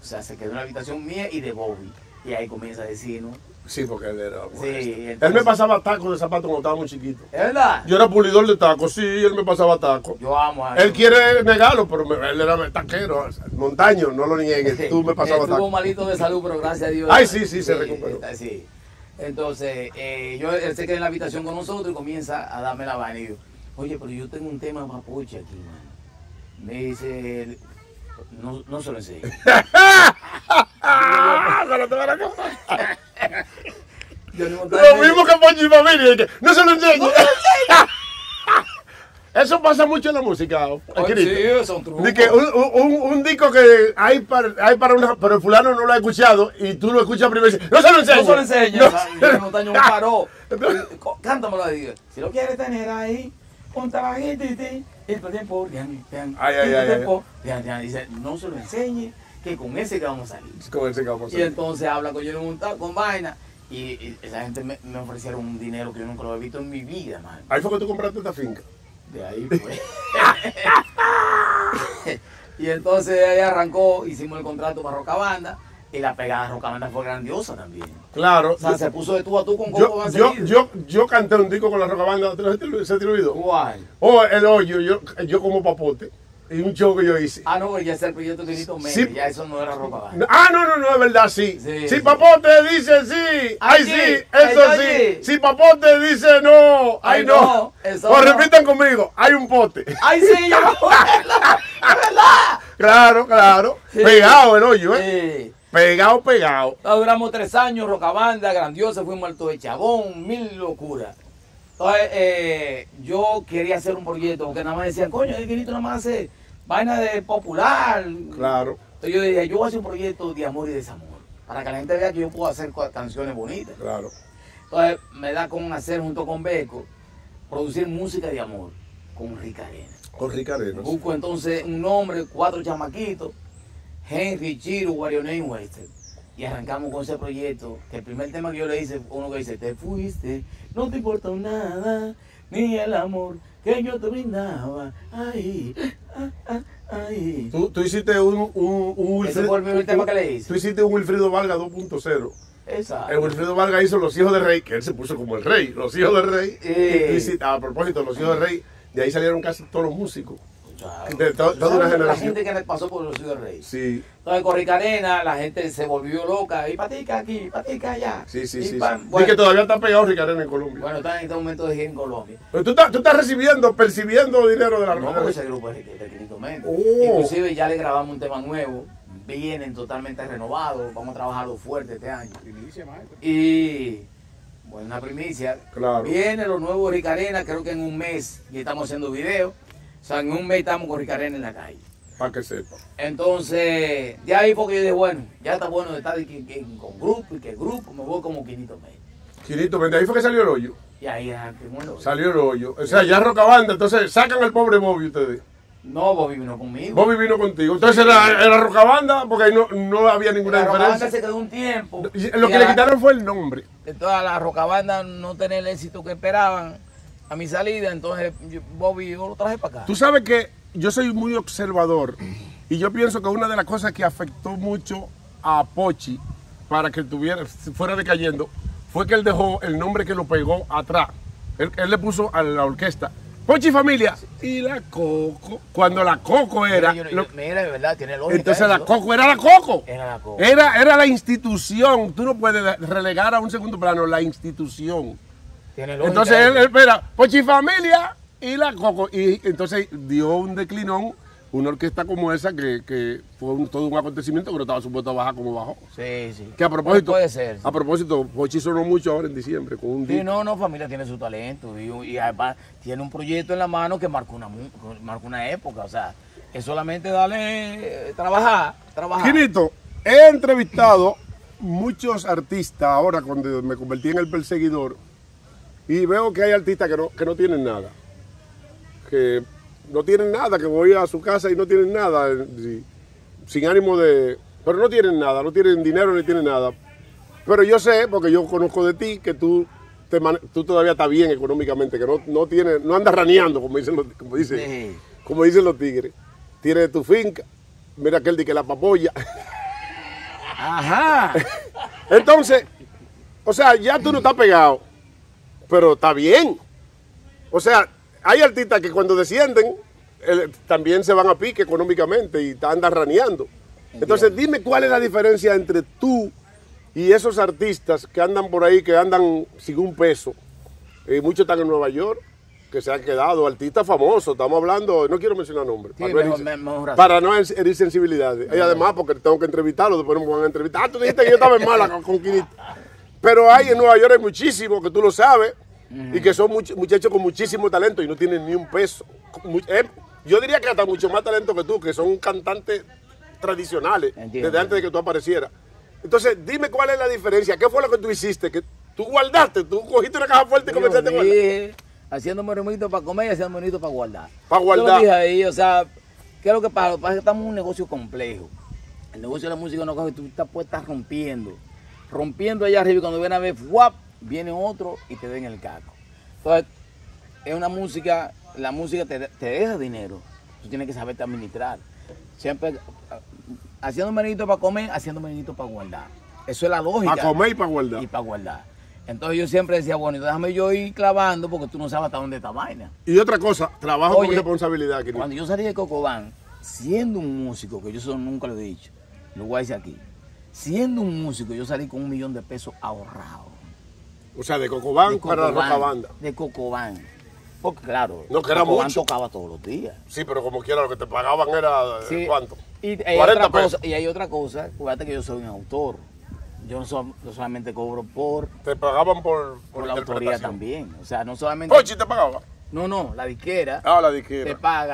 O sea, se quedó en la habitación mía y de Bobby. Y ahí comienza a decir, ¿no? Sí, porque él era... Sí, entonces, él me pasaba tacos de zapatos cuando estaba muy chiquito. ¿Es verdad? Yo era pulidor de tacos, sí, él me pasaba tacos. Yo amo a él. Él quiere negarlo, pero él era taquero. Montaño, no lo niegues, sí, tú me pasabas tacos. Estuvo malito de salud, pero gracias a Dios... Ay, sí, sí, se recuperó. Sí. Entonces, él se queda en la habitación con nosotros y comienza a darme la vaina. Y yo, oye, pero yo tengo un tema mapuche aquí, mano. Me dice él, no se lo enseño. Lo mismo que Pochy y Familia, no se lo enseño. Eso pasa mucho en la música. Sí, son trucos. De que un disco que hay para una, pero el fulano no lo ha escuchado y tú lo escuchas primero y dices, no se lo enseño. No se lo enseño. Johnny Montaño paró. Cántamelo ahí. Si lo quieres tener ahí, contra la gente, el tiempo, dice, no se lo enseñe. Que con ese que vamos a salir. Con ese que vamos a salir. Y entonces habla con Johnny Montaño, con vaina. Y esa gente me ofrecieron un dinero que yo nunca lo había visto en mi vida, man. Ahí fue que tú compraste esta finca. De ahí fue. Y entonces ahí arrancó, hicimos el contrato para Rocabanda. Y la pegada de Rocabanda fue grandiosa también. Claro. O sea, se puso de tú a tú con Coco Band. Yo canté un disco con la Rocabanda. ¿Se te olvidó? ¿Cuál? Oh, el hoyo, yo como papote. Y un show que yo hice. Ah, no, ya es el proyecto Kinito Méndez, sí. Ya eso no era Rocabanda. Ah, no, es verdad, sí. Si Papote dice sí, ay sí, eso sí. Si Papote dice no, ay no. O repitan conmigo, hay un pote. Ay sí, yo no, ¿verdad? Claro. Pegado el hoyo, ¿eh? Pegado. Duramos 3 años, Rocabanda, grandiosa, fuimos alto de chabón, 1000 locuras. Entonces, yo quería hacer un proyecto, porque nada más decían, coño, el Kinito nada más hace vaina de popular. Claro. Entonces yo dije, yo voy a hacer un proyecto de amor y desamor, para que la gente vea que yo puedo hacer canciones bonitas. Claro. Entonces me da con hacer junto con Beco, producir música de amor con Rikarena. Con Rikarena. Busco entonces un nombre, 4 chamaquitos, Henry, Chiro, Guarioné y Wester. Y arrancamos con ese proyecto, que el primer tema que yo le hice, uno que dice, te fuiste, no te importó nada, ni el amor que yo te brindaba, ay, ay. Tú hiciste un Ese fue el primer tema que le hice. Tú hiciste un Wilfrido Vargas 2.0. Exacto. El Wilfrido Vargas hizo Los Hijos del Rey, que él se puso como el rey, Los Hijos del Rey. Tú hiciste, a propósito, Los Hijos del Rey, de ahí salieron casi todos los músicos. Claro. De toda una generación. La gente que pasó por Los Hijos del Rey. Sí. Entonces con Rikarena la gente se volvió loca. Y patica aquí, patica allá. Sí. Bueno, y que todavía está pegado Rikarena en Colombia. Bueno, está en este momento de gira en Colombia. Pero tú estás percibiendo dinero de la red. No, ese grupo es de Kinito Méndez. Inclusive ya le grabamos un tema nuevo. Vienen totalmente renovados. Vamos a trabajarlo fuerte este año. Primicia, maestro. Y... bueno, una primicia. Claro. Viene lo nuevo Rikarena, creo que en un mes. Y estamos haciendo videos. O sea, en un mes estamos con Rikarena en la calle. Para que sepa. Entonces, de ahí porque yo dije, bueno, ya está bueno de estar con grupo y que el grupo, me voy como Kinito Méndez. Kinito Méndez, ahí fue que salió el hoyo. Y ahí el hoyo. Salió el hoyo. O sea, ya Rocabanda, entonces sacan al pobre Bobby ustedes. No, Bobby vino conmigo. Bobby vino contigo. Entonces era Rocabanda, porque ahí no había ninguna diferencia. Rocabanda se quedó un tiempo. Lo que le quitaron fue el nombre. Entonces la Rocabanda no tenía el éxito que esperaban a mi salida, entonces Bobby yo lo traje para acá. Tú sabes que yo soy muy observador y yo pienso que una de las cosas que afectó mucho a Pochy para que fuera decayendo fue que él dejó el nombre que lo pegó atrás. Él le puso a la orquesta Pochy Familia y la Coco. Cuando la Coco era... Mira, de verdad, tiene lógica. Entonces eso, la Coco era la Coco. Era la Coco. Era la institución. Tú no puedes relegar a un segundo plano la institución. Tiene lógica. Entonces él espera Pochy Familia y la Coco. Y entonces dio un declinón. Una orquesta como esa que fue todo un acontecimiento, que no estaba supuesto a bajar como bajó. Sí, sí. Que a propósito, puede ser, sí. A propósito, Pochy sonó mucho ahora en diciembre con un disco. No, familia tiene su talento y además tiene un proyecto en la mano que marcó una época. O sea, es solamente darle, trabajar. Kinito, he entrevistado muchos artistas ahora cuando me convertí en el perseguidor y veo que hay artistas que no tienen nada. No tienen nada, que voy a su casa y no tienen nada, sin ánimo de... Pero no tienen nada, no tienen dinero, ni tienen nada. Pero yo sé, porque yo conozco de ti, que tú todavía estás bien económicamente, que no andas raneando, como dicen los tigres. Tienes tu finca, mira aquel de que la papoya. Ajá. Entonces, o sea, ya tú no estás pegado, pero está bien. O sea... Hay artistas que cuando descienden también se van a pique económicamente y andan raneando. Entonces dime cuál es la diferencia entre tú y esos artistas que andan por ahí, que andan sin un peso. Muchos están en Nueva York, que se han quedado artistas famosos. Estamos hablando, no quiero mencionar nombres, sí, para no herir sensibilidades. Y además porque tengo que entrevistarlos, después no me van a entrevistar. Tú dijiste que yo estaba en mala con Kinito. Pero hay en Nueva York hay muchísimos, que tú lo sabes. Y que son muchachos con muchísimo talento y no tienen ni un peso. Yo diría que hasta mucho más talento que tú, que son cantantes tradicionales. Entiendo. Desde antes de que tú aparecieras. Entonces, dime cuál es la diferencia. ¿Qué fue lo que tú hiciste? Que tú guardaste, tú cogiste una caja fuerte y comenzaste a guardar. Haciéndome rumito para comer y haciéndome rumito para guardar. Para guardar. Yo dije ahí, o sea, ¿qué es lo que pasa? Estamos en un negocio complejo. El negocio de la música no coge, tú estás puesta rompiendo. Rompiendo allá arriba y cuando ven a ver, ¡guap! Viene otro y te den el caco. Entonces, es una música, la música te deja dinero. Tú tienes que saberte administrar. Siempre haciendo menito para comer, haciendo menito para guardar. Eso es la lógica. Para comer y para guardar. Entonces yo siempre decía, bueno, déjame yo ir clavando porque tú no sabes hasta dónde está vaina. Y otra cosa, trabajo con responsabilidad. Querido. Cuando yo salí de Coco Band, siendo un músico, que yo eso nunca lo he dicho, lo voy a decir aquí, siendo un músico yo salí con $1 millón de pesos ahorrado. O sea, de Coco Band para Rocabanda. De Coco Band. Porque claro, no, que era Coco Band tocaba todos los días. Sí, pero como quiera, lo que te pagaban era sí. ¿Cuánto? Y hay 40 otra pesos. Cosa, y hay otra cosa, fíjate que yo soy un autor. Yo no solamente cobro por... Te pagaban por la autoría también. O sea, no solamente... Pochy te pagaba. No, la disquera. Ah, la disquera.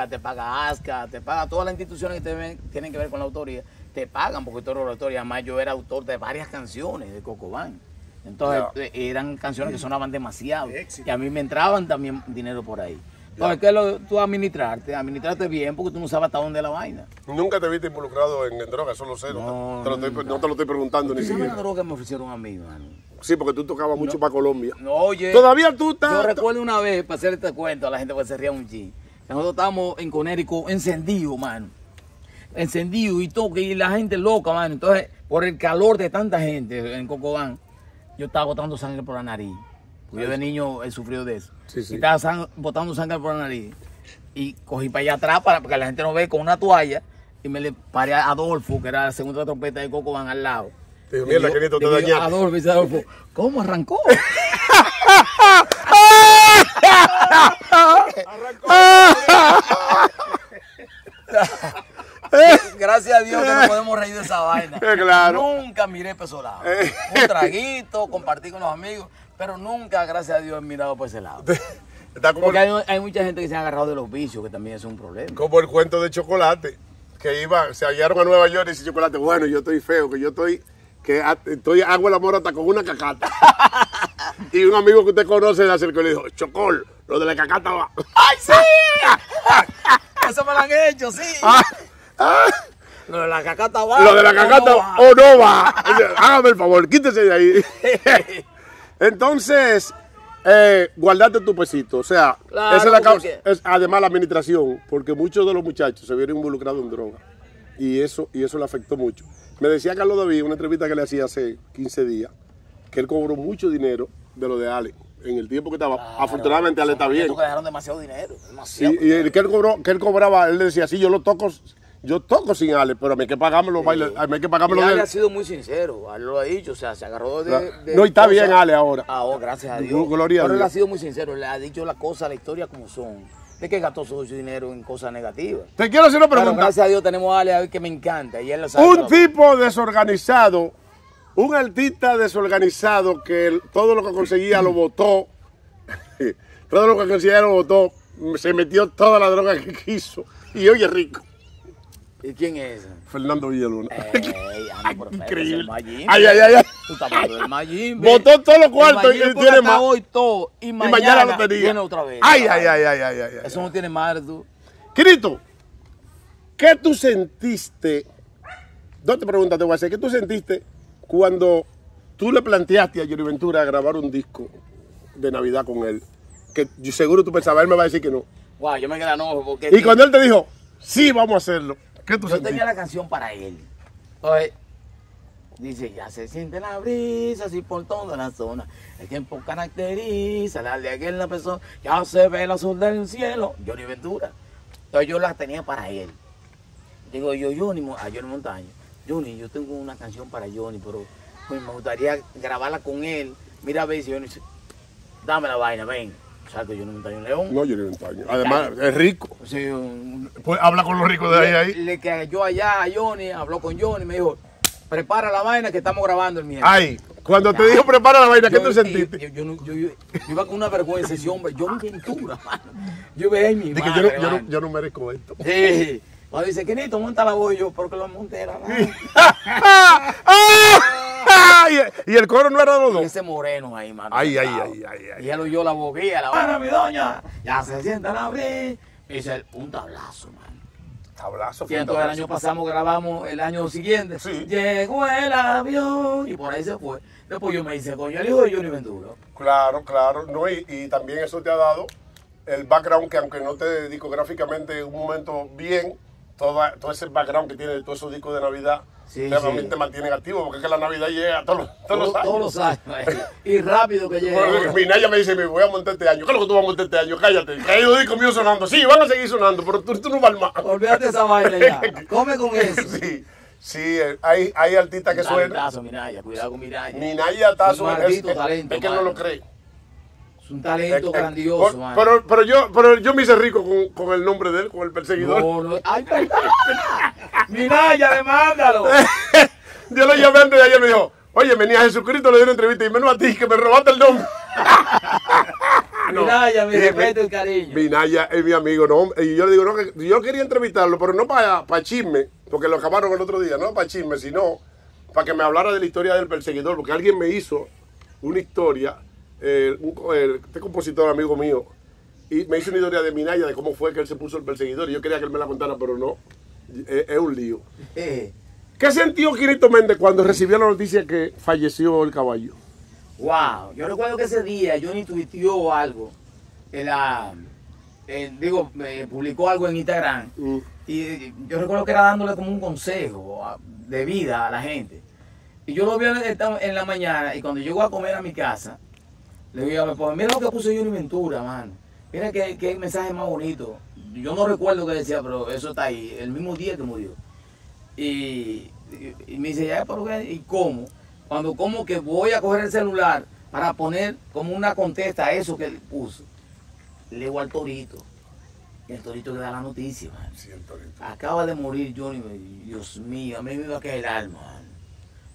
Te paga ASCA, te paga todas las instituciones que tienen que ver con la autoría. Te pagan porque tú eres autor. Además, yo era autor de varias canciones de Coco Band. Entonces eran canciones que sonaban demasiado y a mí me entraban también dinero por ahí. Entonces tú administrarte bien porque tú no sabes hasta dónde la vaina. ¿Nunca te viste involucrado en drogas? Eso lo sé, no te lo estoy preguntando ni siquiera. ¿Sabes la droga que me ofrecieron a mí, mano? Sí, porque tú tocabas mucho para Colombia. No, oye. Todavía tú estás... Yo recuerdo una vez, para hacer este cuento a la gente que se ría un chin. Nosotros estábamos en Connecticut encendido, mano. Encendido y toque y la gente loca, mano. Entonces, por el calor de tanta gente en Coco Band, yo estaba botando sangre por la nariz. Porque yo de niño he sufrido de eso. Sí, sí. Y estaba botando sangre por la nariz. Y cogí para allá atrás, porque la gente no ve, con una toalla. Y me le paré a Adolfo, que era la segunda trompeta de Coco Band al lado. Dijo, mira, Kinito, te dañaste. Adolfo, dice Adolfo, ¿cómo arrancó? Arrancó. Gracias a Dios que no podemos reír de esa vaina. Claro. Nunca miré para ese lado. Un traguito, compartí con los amigos, pero nunca, gracias a Dios, he mirado por ese lado. Porque hay mucha gente que se ha agarrado de los vicios, que también es un problema. Como el cuento de Chocolate, que se hallaron a Nueva York y dice Chocolate, bueno, yo estoy feo, que yo estoy, hago el amor hasta con una cacata. Y un amigo que usted conoce le acercó y le dijo, Chocol, lo de la cacata va. ¡Ay, sí! eso me lo han hecho, sí. Lo de la cacata va. Lo de la cacata o no va. Hágame el favor, quítese de ahí. Entonces, guardate tu pesito. O sea, claro, esa es la causa. Es, además, la administración, porque muchos de los muchachos se vieron involucrados en droga. Y eso le afectó mucho. Me decía Carlos David, una entrevista que le hacía hace 15 días, que él cobró mucho dinero de lo de Ale. En el tiempo que estaba, claro, afortunadamente Ale está bien. Que dejaron demasiado dinero. Demasiado dinero. Y que él cobraba, él decía, sí, yo toco sin Ale, pero a mí hay que pagarme los bailes. A mí hay que pagarme los bailes. Ale ha sido muy sincero, Ale lo ha dicho, o sea, se agarró de... Claro. No, y está bien Ale ahora. Ahora, gracias a Dios. No, gloria a Dios. Pero él ha sido muy sincero, le ha dicho las cosas, la historia como son. De que gastó su dinero en cosas negativas. Te quiero hacer una pregunta. Pero gracias a Dios tenemos a Ale que me encanta. Y él lo sabe. Un tipo desorganizado, un artista desorganizado que todo lo que conseguía lo botó. Todo lo que conseguía lo botó. Se metió toda la droga que quiso. Y hoy es rico. ¿Y quién es? Fernando Villalona. Increíble. Ay. Tú estás hablando del Mayim. Botó todos los cuartos y él tiene más. Hoy todo y mañana lo tenía. Viene otra vez. Ay. Eso no tiene madre, tú. Kinito, ¿qué tú sentiste? Dos preguntas te voy a hacer. ¿Qué tú sentiste cuando tú le planteaste a Johnny Ventura a grabar un disco de Navidad con él? Que yo seguro tú pensabas, él me va a decir que no. Guau, yo me quedé enojo porque... Y cuando él te dijo, sí, vamos a hacerlo. Yo tenía la canción para él. Entonces, dice, ya se siente la brisa, así por toda la zona. El tiempo caracteriza la alegría en la persona. Ya se ve el azul del cielo. Johnny Ventura. Entonces yo la tenía para él. Digo yo, Johnny Montaño. Johnny, yo tengo una canción para Johnny, pero pues, me gustaría grabarla con él. Mira a ver si Johnny dice, dame la vaina, ven. Exacto, Johnny Ventura León. No, Johnny Ventura. Además, es rico. Sí, pues habla con los ricos de ahí. Le cayó allá a Johnny, habló con Johnny, me dijo, prepara la vaina que estamos grabando el miércoles. Ay, cuando te dijo prepara la vaina, ¿qué te sentiste? Yo iba con una vergüenza, ese hombre, Johnny Ventura, mano. Yo veía mi madre, yo no merezco esto. Sí. Cuando dice, Kinito, monta la voz, yo, porque lo monté era la... Y el coro no era de los dos. Ese moreno ahí, mano. Ay. Y él oyó la boquilla, la mano, mi doña. Ya se sienta la brisa. Y dice, un tablazo, mano. Tablazo, fue. Y entonces el año pasado grabamos el año siguiente. Sí. Llegó el avión. Y por ahí se fue. Después yo me hice, coño, el hijo de Johnny Ventura. Claro. No, y también eso te ha dado el background que, aunque no te discográficamente en un momento bien, todo ese background que tiene todos esos discos de Navidad. Sí, realmente sí. Te mantienen activo porque es que la Navidad llega todos los años. Y rápido que llega. Bueno, Minaya me dice, me voy a montar este año. ¿Qué es lo que tú vas a montar este año? Cállate. Que hay dos discos míos sonando. Sí, van a seguir sonando, pero tú no vas al mar. Olvídate esa vaina ya. Come con eso. Sí, hay artistas que suenan. Tazo, Minaya. Cuidado con Minaya. Minaya está maldito talento. Es que no lo cree. Es un talento grandioso, man. Pero yo me hice rico con el nombre de él, con el perseguidor. No. Ay, perdón. Minaya, demándalo. Yo lo llamé antes de ayer y me dijo, oye, venía Jesucristo, le dio una entrevista y menos a ti, que me robaste el nombre. No, Minaya, me respeto el cariño. Minaya es mi amigo, ¿no? Y yo le digo, no, que yo quería entrevistarlo, pero no para chisme, porque lo acabaron el otro día, no para chisme, sino para que me hablara de la historia del perseguidor, porque alguien me hizo una historia, este compositor amigo mío, y me hizo una historia de Minaya, de cómo fue que él se puso el perseguidor, y yo quería que él me la contara, pero no. Es un lío. ¿Qué sintió Kinito Méndez cuando recibió la noticia que falleció el caballo? Wow, yo recuerdo que ese día Johnny tuiteó algo. Publicó algo en Instagram. Y yo recuerdo que era dándole como un consejo de vida a la gente. Y yo lo vi en la mañana y cuando llegó a comer a mi casa, le dije, pues mira lo que puso Johnny Ventura, mano. Mira qué mensaje más bonito. Yo no recuerdo qué decía, pero eso está ahí, el mismo día que murió. Y me dice, ya, pero ¿qué? ¿Y cómo? Cuando como que voy a coger el celular para poner como una contesta a eso que él puso. Le digo al Torito. Y el Torito le da la noticia, man. Sí, el Torito. Acaba de morir Johnny. Dios mío, a mí me iba a caer el alma, man.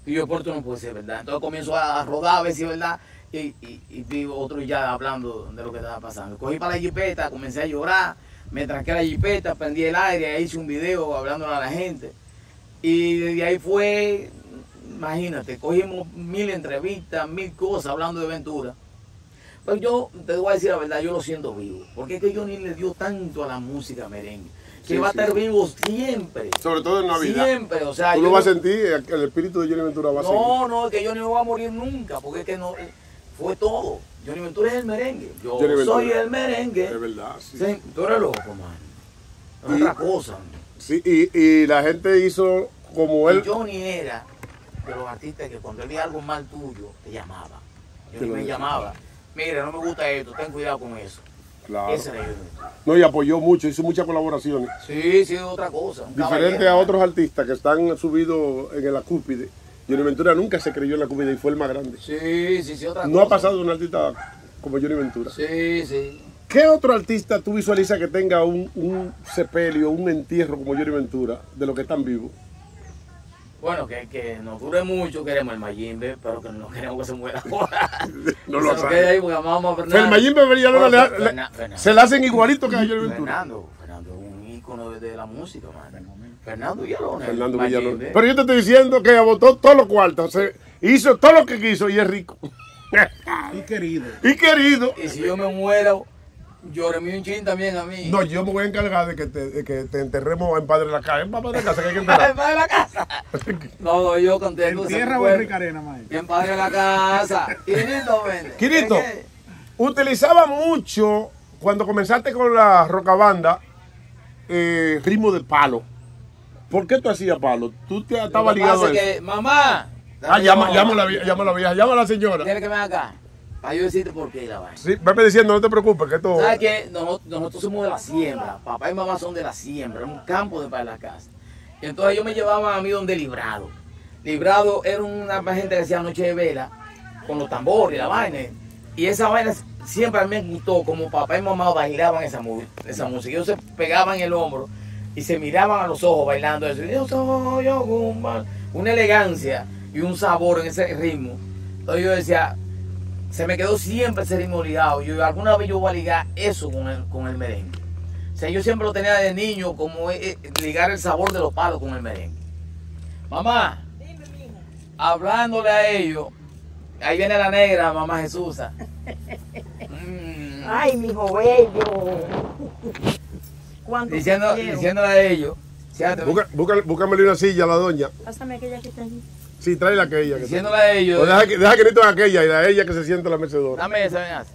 Y yo, por esto no puede ser, ¿verdad? Entonces comienzo a rodar, a ver si es verdad. Y vi otro ya hablando de lo que estaba pasando. Cogí para la jipeta, comencé a llorar. Me tranqué la jipeta, prendí el aire, hice un video hablándole a la gente. Y desde ahí fue, imagínate, cogimos 1000 entrevistas, 1000 cosas hablando de Ventura. Pero yo te voy a decir la verdad, yo lo siento vivo. Porque es que Johnny le dio tanto a la música merengue. que va a estar vivo siempre. Sobre todo en Navidad. Siempre, o sea... Tú no vas a sentir el espíritu de Johnny Ventura va a seguir. No, no, es que Johnny no va a morir nunca, porque es que no... Fue todo. Johnny Ventura es el merengue. Yo soy el merengue. Es verdad, sí. Tú eres loco, man. Otra cosa. Sí, y la gente hizo como él... Johnny era de los artistas que cuando él veía algo mal tuyo, te llamaba. Johnny me llamaba. Mira, no me gusta esto, ten cuidado con eso. Claro. No, y apoyó mucho, hizo muchas colaboraciones. Sí, sí, otra cosa. Diferente a otros artistas que están subidos en la cúspide. Johnny Ventura nunca se creyó en la cúspide y fue el más grande. Sí, sí, sí, otra cosa. No ha pasado un artista como Johnny Ventura. Sí, sí. ¿Qué otro artista tú visualizas que tenga un sepelio, un entierro como Johnny Ventura, de los que están vivos? Bueno, que nos dure mucho, queremos el Mayimbe, pero que no queremos que se muera ahora. No lo sabe. El Mayimbe Villalona se le hacen igualito que a Johnny Ventura. Fernando es un ícono de la música, man. Fernando Villalona. Fernando Villalona. Pero yo te estoy diciendo que agotó todos los cuartos, se hizo todo lo que quiso y es rico. Y querido. Y querido. Y si yo me muero, llóreme un chin también a mí. No, yo me voy a encargar de que te enterremos en Padre de la Casa. En Padre de la Casa, que hay que enterrar. ¿En Padre de la Casa? No, yo conté. ¿En tierra o en Rikarena, maestro? En Padre de la Casa. Kinito, vende. Kinito, utilizaba mucho, cuando comenzaste con la Rocabanda, ritmo de palo. ¿Por qué tú hacías palo? Tú te estabas ligado a eso. Que, mamá. Llama a la vieja, llama a la señora. Tiene que venir acá. Para yo decirte por qué la vaina. Sí, veme diciendo, no te preocupes, que esto... ¿Sabes qué? Nosotros somos de la siembra. Papá y mamá son de la siembra. Era un campo de para la casa. Y entonces yo me llevaba a mí donde Librado. Librado era una gente que hacía noche de vela con los tambores, la vaina. Y esa vaina siempre a mí me gustó, como papá y mamá bailaban esa música. Ellos se pegaban en el hombro y se miraban a los ojos bailando eso. Yo soy yo, Gumba. Una elegancia y un sabor en ese ritmo. Entonces yo decía... Se me quedó siempre ese ritmo ligado. Yo alguna vez yo voy a ligar eso con el merengue. O sea, yo siempre lo tenía de niño como ligar el sabor de los palos con el merengue. Mamá, dime, mija. Hablándole a ellos, ahí viene la negra, mamá Jesús. Ay, mi hijo bello. Diciéndole a ellos. Búscamele una silla a la doña. Pásame aquella que está allí. Sí, trae la aquella. Diciéndole a ellos. O deja que no tenga aquella y la ella que se sienta la mecedora. Dame esa, venaza.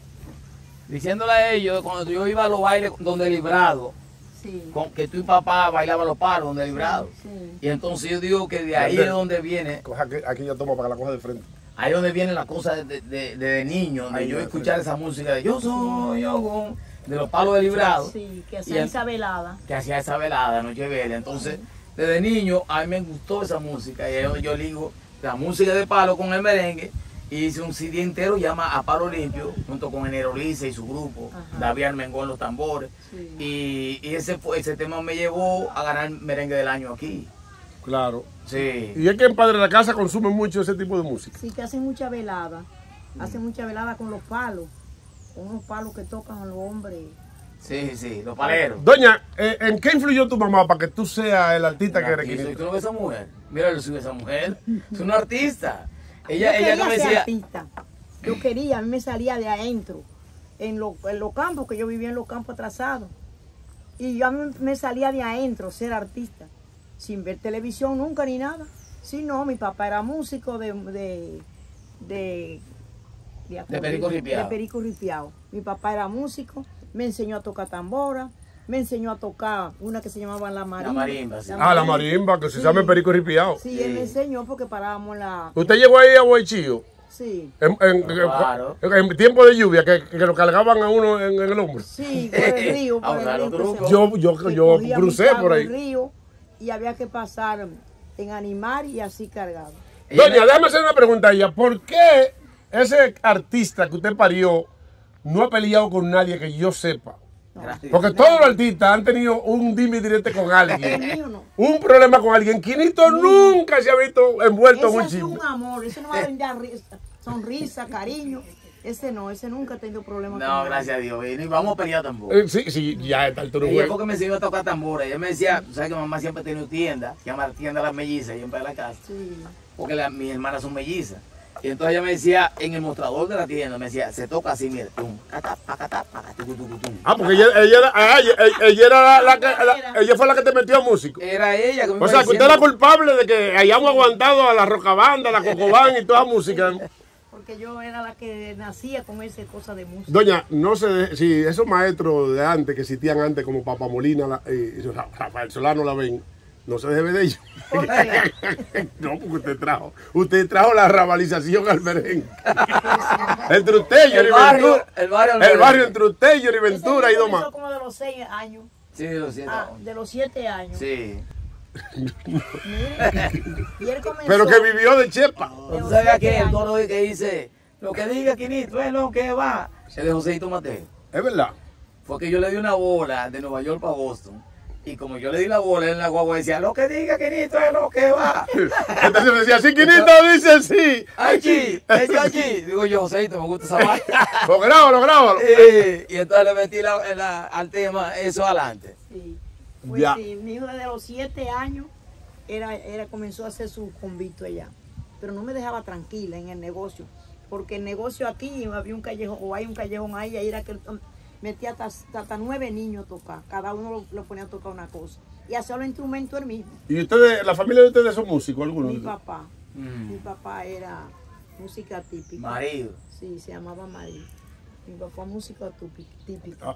Diciéndole a ellos, cuando yo iba a los bailes donde Librado, sí. Que tú y papá bailaban los palos donde Librado. Sí. Y entonces yo digo que de ahí es donde viene. Aquí ya toma para que la coja de frente. Ahí es donde viene la cosa de niño, donde ahí yo escuchar esa música de yo soy yo, de los palos de Librado. Sí, que hacía esa velada. Que hacía esa velada, noche vela. Entonces. Sí. Desde niño a mí me gustó esa música y yo ligo la música de palo con el merengue y hice un CD entero llama A Palo Limpio junto con Enero Lice y su grupo, ajá. David Armengol los tambores, sí. y ese tema me llevó a ganar merengue del año aquí. Claro. Sí. Y es que en Padre de la Casa consumen mucho ese tipo de música. Sí, que hacen mucha velada con los palos, con unos palos que tocan a los hombres. Sí, sí, los paleros. Doña, ¿en qué influyó tu mamá para que tú seas el artista que eres? ¿Tú no ves a esa mujer? Mira, yo soy esa mujer. Es una artista. Ella no me decía. Artista. Yo quería, a mí me salía de adentro, en los campos, que yo vivía en los campos atrasados. Y yo a mí me salía de adentro ser artista, sin ver televisión nunca ni nada. Sí, no, mi papá era músico de Perico Ripiado. Mi papá era músico. Me enseñó a tocar tambora, me enseñó a tocar una que se llamaba La Marimba. La Marimba, sí. La Marimba, que se llama Perico Ripiado. Sí, sí, él me enseñó porque parábamos la... ¿Usted llegó ahí a Boichillo? Sí. Claro. En tiempo de lluvia, que lo cargaban a uno en el hombro. Sí, por el río. Por el río yo crucé por ahí. El río y había que pasar en animar y así cargado. Doña, déjame hacer una pregunta a ella. ¿Por qué ese artista que usted parió no ha peleado con nadie que yo sepa? Gracias. Porque todos los artistas han tenido un dime directo con alguien. Un problema con alguien. Kinito nunca se ha visto envuelto en un chisme. Eso es un amor. Eso no va a brindar sonrisa, cariño. Ese no. Ese nunca ha tenido problemas con nadie. No, gracias a Dios. Y vamos a pelear tambor. Sí, ya está el turno. Y porque me enseñó a tocar tambor. Ella me decía, ¿sabes que mamá siempre tiene tienda? Se llama Tienda Las Mellizas, siempre en la casa. Sí. Porque mis hermanas son mellizas. Y entonces ella me decía, en el mostrador de la tienda, me decía, se toca así, mira. Ah, porque ella fue la que te metió a músico. Era ella. Que me o sea, que usted era culpable de que hayamos aguantado a la Rocabanda, a la Coco Band y toda música. Porque yo era la que nacía con esa cosa de música. Doña, no sé si esos maestros de antes, que existían antes como Papa Molina y Rafael Solano la ven. No se debe de ellos. No, porque usted trajo. Usted trajo la rabalización al merengue. Entre usted, Johnny Ventura. El barrio entre usted, Johnny Ventura y Domán. Yo como de los 6 años. Sí, de los 7 años. De los 7 años. Sí. Y él comenzó. Pero que vivió de chepa. ¿Tú sabes aquel el toro que dice, lo que diga Kinito es lo que va? Se de Joséito Mateo. Es verdad. Porque yo le di una bola de Nueva York para Boston. Y como yo le di la bola en la guagua, decía, lo que diga Kinito es lo que va. Entonces me decía, sí, Kinito dice sí. Aquí, es aquí. Digo yo, Joséito, me gusta esa vaina. Lo grabo, lo grabo. Y entonces le metí al tema eso adelante. Sí. Pues ya. Sí, mi hijo desde los 7 años comenzó a hacer su convito allá. Pero no me dejaba tranquila en el negocio. Porque el negocio aquí había un callejón, o hay un callejón ahí, ahí era que metía hasta 9 niños a tocar. Cada uno lo ponía a tocar una cosa. Y hacía los instrumentos él mismo. ¿Y ustedes, la familia de ustedes son músicos algunos? Mi papá. Mi papá era música típica. Marido. Sí, se llamaba Marido. Mi papá música típica.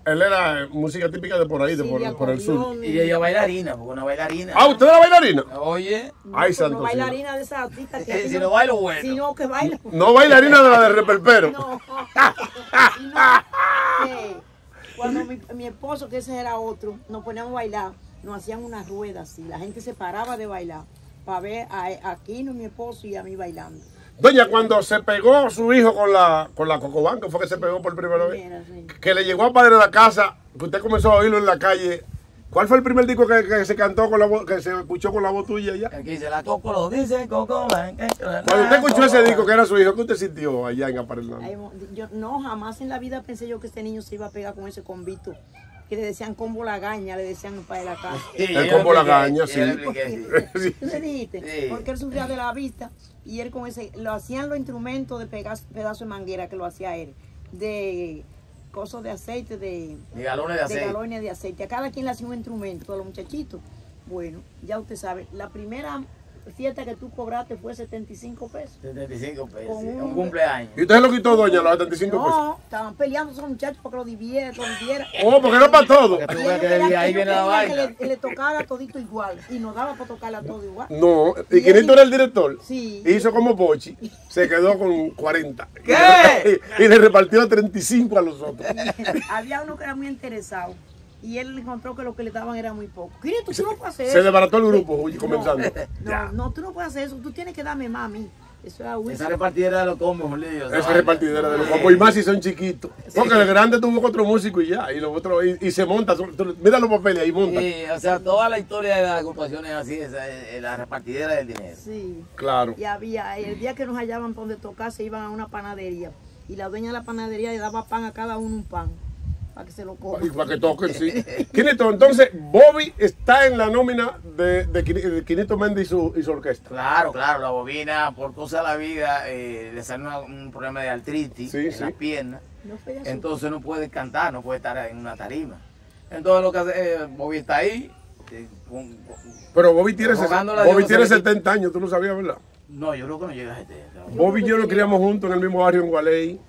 Él era música típica de por ahí, sí, por el sur. Y ella bailarina, porque una bailarina. Ah, ¿usted era bailarina? Oye. No, ay, santo. No bailarina señor. De esas artistas que si no bailo bueno. Si no, que bailo. No bailarina de la de reperpero. No. Cuando mi esposo, que ese era otro, nos poníamos a bailar, nos hacían unas ruedas así. La gente se paraba de bailar para ver a Kino, mi esposo, y a mí bailando. Doña, cuando se pegó su hijo con la Coco Band, que fue que se pegó por primera vez, sí. Que le llegó a Padre de la Casa, que usted comenzó a oírlo en la calle, ¿cuál fue el primer disco que se cantó con la voz, que se escuchó con la voz tuya allá? Aquí se la tocó, lo dice Coco Band. Cuando usted escuchó ese disco que era su hijo, ¿qué usted sintió allá en Aparelando? Yo no, jamás en la vida pensé yo que este niño se iba a pegar con ese convito. Que le decían combo la gaña, le decían el Padre de la Casa. Sí, el combo la gaña, sí. ¿Tú le dijiste? Sí. Porque él sufría de la vista. Y él con ese, lo hacían los instrumentos de pedazo de manguera que lo hacía él, de cosas de aceite, de galones de aceite. Galones de aceite. A cada quien le hacía un instrumento, a los muchachitos. Bueno, ya usted sabe, la primera fiesta que tú cobraste fue 75 pesos. 75 pesos, con un cumpleaños. ¿Y usted lo quitó, doña, los 75 pesos? No, estaban peleando esos muchachos para que lo divieran. Oh, porque no para todo. Porque tú que ahí viene la vaina. Que le tocara todito igual. Y no daba para tocarla todo igual. No, y Kinito era el director. Sí. Hizo como Pochy. Se quedó con 40. ¿Qué? Y le repartió 35 a los otros. Había uno que era muy interesado. Y él encontró que lo que le daban era muy poco. Kinito, tú no puedes hacer eso. Se desbarató el grupo, oye, comenzando. No, tú no puedes hacer eso. Tú tienes que darme más a mí. Eso era Wilson. Esa repartidera de los combos, Julio. Esa repartidera de los combos. Y más si son chiquitos. Porque el grande tuvo 4 músicos y ya. Y los otros, y se monta. Mira los papeles, ahí monta. Sí, o sea, toda la historia de las agrupaciones así, la repartidera del dinero. Sí. Claro. Y había, el día que nos hallaban por donde tocar, se iban a una panadería. Y la dueña de la panadería le daba pan a cada uno un pan. Para que se lo coman. Y para que toquen, sí. Kinito, entonces, Bobby está en la nómina de Kinito Méndez y su orquesta. Claro, claro, la bobina, por cosa de la vida, le sale un problema de artritis en las piernas. No, entonces no puede cantar, no puede estar en una tarima. Entonces lo que hace, Bobby está ahí. Pero Bobby tiene 70 años, tú lo sabías, ¿verdad? No, yo creo que no llega a este. Bobby y yo nos criamos juntos en el mismo barrio en Gualey.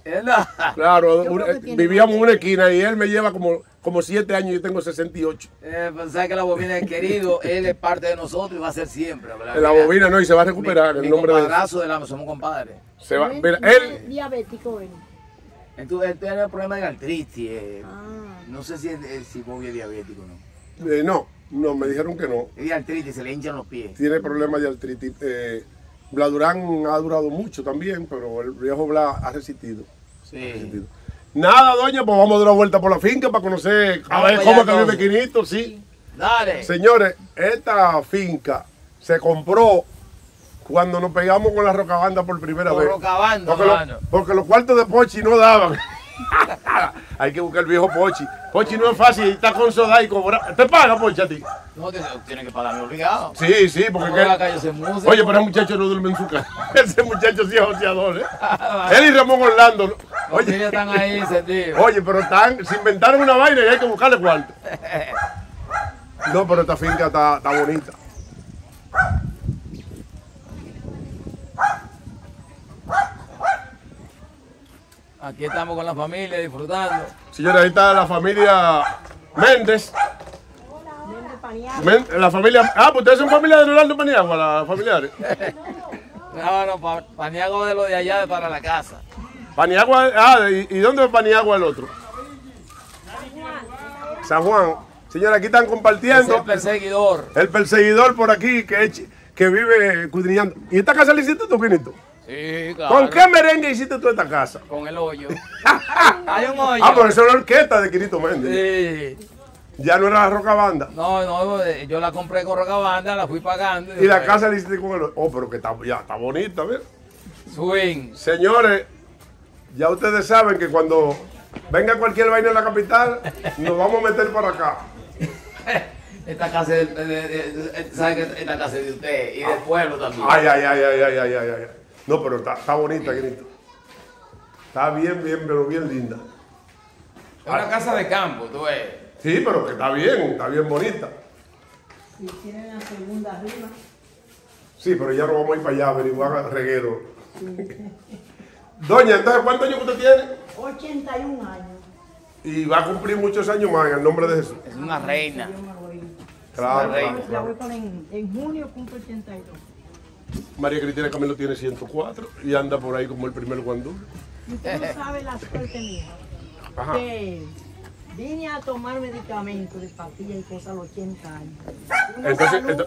Claro, vivíamos en una esquina y él me lleva como 7 años y yo tengo 68. Pensaba que la bobina es querido, él es parte de nosotros y va a ser siempre. ¿Verdad? La bobina no, y se va a recuperar el nombre de la somos compadres. Se va, mira, él diabético, él. Entonces, él era el problema de la artritis. No sé si Bobby es diabético o no. No, me dijeron que no. Es de artritis, se le hinchan los pies. Tiene problemas de artritis. Bla Durán ha durado mucho también, pero el viejo Bla ha resistido. Sí. Ha resistido. Nada, doña, pues vamos a dar una vuelta por la finca para conocer a ver cómo que vive Kinito, sí. Dale. Señores, esta finca se compró cuando nos pegamos con la Rocabanda por primera vez. Rocabanda, porque los cuartos de Pochy no daban. nada. Hay que buscar el viejo Pochy. Pochy no es fácil, está con soda y cobrar. ¿Te paga Pochy a ti? No, tiene que pagarme obligado. Sí, sí, porque... No, la calle se música. Oye, pero ese muchacho no duerme en su casa. Ese muchacho sí es joseador, ¿eh? Él y Ramón Orlando. ¿No? Oye, ellos están ahí sentidos. Oye, pero están... Se inventaron una vaina y hay que buscarle cuarto. No, pero esta finca está bonita. Aquí estamos con la familia disfrutando. Señora, ahí está la familia Méndez. La familia... Ah, pues ustedes son familia de Rolando Paniagua, las familiares. No, Paniagua de lo de allá, de para la casa. Paniagua... Ah, ¿y dónde es Paniagua el otro? San Juan. Señora, aquí están compartiendo. Es el perseguidor. El perseguidor por aquí que vive escudriñando. ¿Y esta casa la hiciste tú, Kinito? Sí, claro. ¿Con qué merengue hiciste tú esta casa? Con el hoyo. Hay un hoyo. Ah, pero eso es la orquesta de Kinito Méndez. Sí. ¿Ya no era la Rocabanda? No, yo la compré con Rocabanda, la fui pagando. ¿Y la casa la hiciste con el hoyo? Oh, pero que está bonita, a ver. Swing. Señores, ya ustedes saben que cuando venga cualquier vaina en la capital, nos vamos a meter para acá. Esta casa es de usted y del pueblo también. Ay. No, pero está bonita, Kinito. Está bien linda. Es una casa de campo, tú ves. Sí, pero que está bien bonita. Y tiene la segunda arriba. Sí, pero ya no vamos a ir para allá a averiguar reguero. Sí. Doña, entonces, ¿cuántos años usted tiene? 81 años. Y va a cumplir muchos años más en el nombre de Jesús. Es una reina. Claro, claro. En junio cumple 82. María Cristina Camilo tiene 104 y anda por ahí como el primer guandú. Usted no sabe la suerte mía. Ajá. Que vine a tomar medicamentos de pastillas y cosas a los 80 años.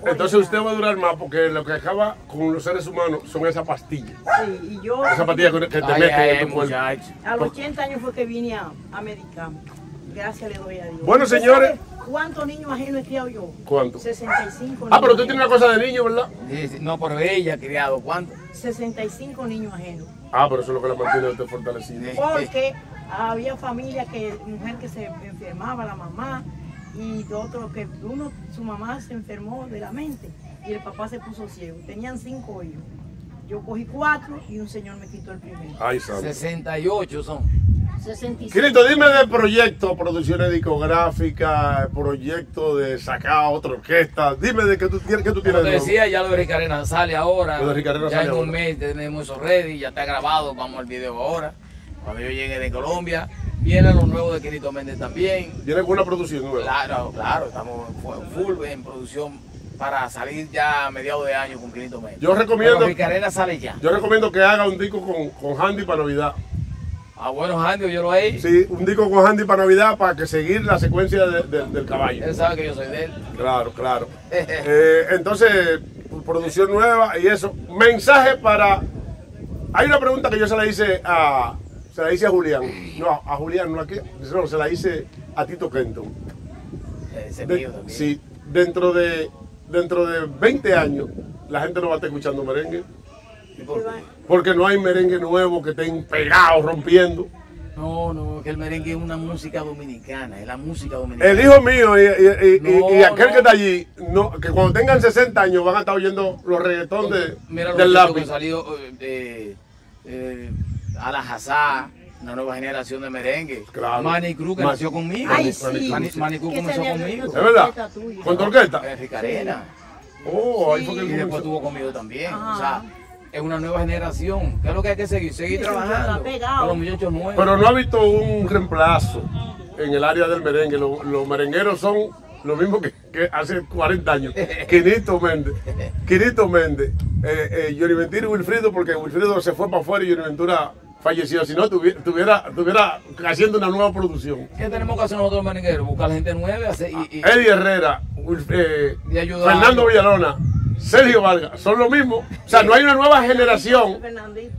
Entonces usted va a durar más porque lo que acaba con los seres humanos son esas pastillas. Sí, y yo... Esas pastillas que te meten en tu cuerpo. A los 80 años fue que vine a medicarme. Gracias le doy a Dios. Bueno, señores... ¿Cuántos niños ajenos he criado yo? ¿Cuántos? 65 niños. Ah, pero tú tienes una cosa de niño, ¿verdad? Sí. No, pero ella ha criado. ¿Cuántos? 65 niños ajenos. Ah, pero eso es lo que la mantiene usted fortalecida. Porque había familias que, mujer que se enfermaba, la mamá, y otro que su mamá se enfermó de la mente y el papá se puso ciego. Tenían 5 hijos. Yo cogí 4 y un señor me quitó el primero. Ay, santo. 68 son. 65. Kinito, dime de proyectos, producciones discográficas, proyectos de sacar otra orquesta. Dime de qué tú tienes. Como te decía, ya lo de Rikarena sale ahora. Lo de Rikarena sale ahora. Ya en un mes tenemos eso ready, ya está grabado, vamos al video ahora. Cuando yo llegue de Colombia, vienen los nuevos de Kinito Méndez también. ¿Tiene alguna producción nueva? Claro, estamos full en producción para salir ya a mediados de año con Kinito Méndez. Yo recomiendo. Pero Rikarena sale ya. Yo recomiendo que haga un disco con Handy para Navidad. Ah, bueno, Handy, yo lo he. Sí, un disco con Handy para Navidad para que seguir la secuencia del caballo. Él sabe que yo soy de él. Claro. Entonces, producción nueva y eso. Mensaje para... Hay una pregunta que yo se la hice a Julián. No, a Julián, no a qué. No, se la hice a Tito Kenton. Ese mío también. Sí, dentro de 20 años la gente no va a estar escuchando merengue. Porque no hay merengue nuevo que estén pegados, rompiendo. No, que el merengue es una música dominicana, es la música dominicana. El hijo mío y aquel que está allí, que cuando tengan 60 años van a estar oyendo los reggaetón del lápiz. Que salió a la Hazá, una nueva generación de merengue. Claro. Manny Cruz, que nació conmigo. Ay, sí. Manny Cruz comenzó conmigo. ¿Es verdad? ¿Con tu orquesta? Rikarena. Oh, ahí fue que... Y después estuvo conmigo también, o sea... Es una nueva generación. ¿Qué es lo que hay que seguir trabajando? Con los muchachos nuevos. Pero no ha visto un reemplazo en el área del merengue. Los merengueros son lo mismo que hace 40 años. Kinito Méndez. Johnny Ventura y Wilfrido, porque Wilfrido se fue para afuera y Johnny Ventura falleció. Si no, estuviera haciendo una nueva producción. ¿Qué tenemos que hacer nosotros los merengueros? Buscar gente nueva. Eddie Herrera, Fernando Villalona, Sergio Vargas, son lo mismo. O sea, no hay una nueva generación.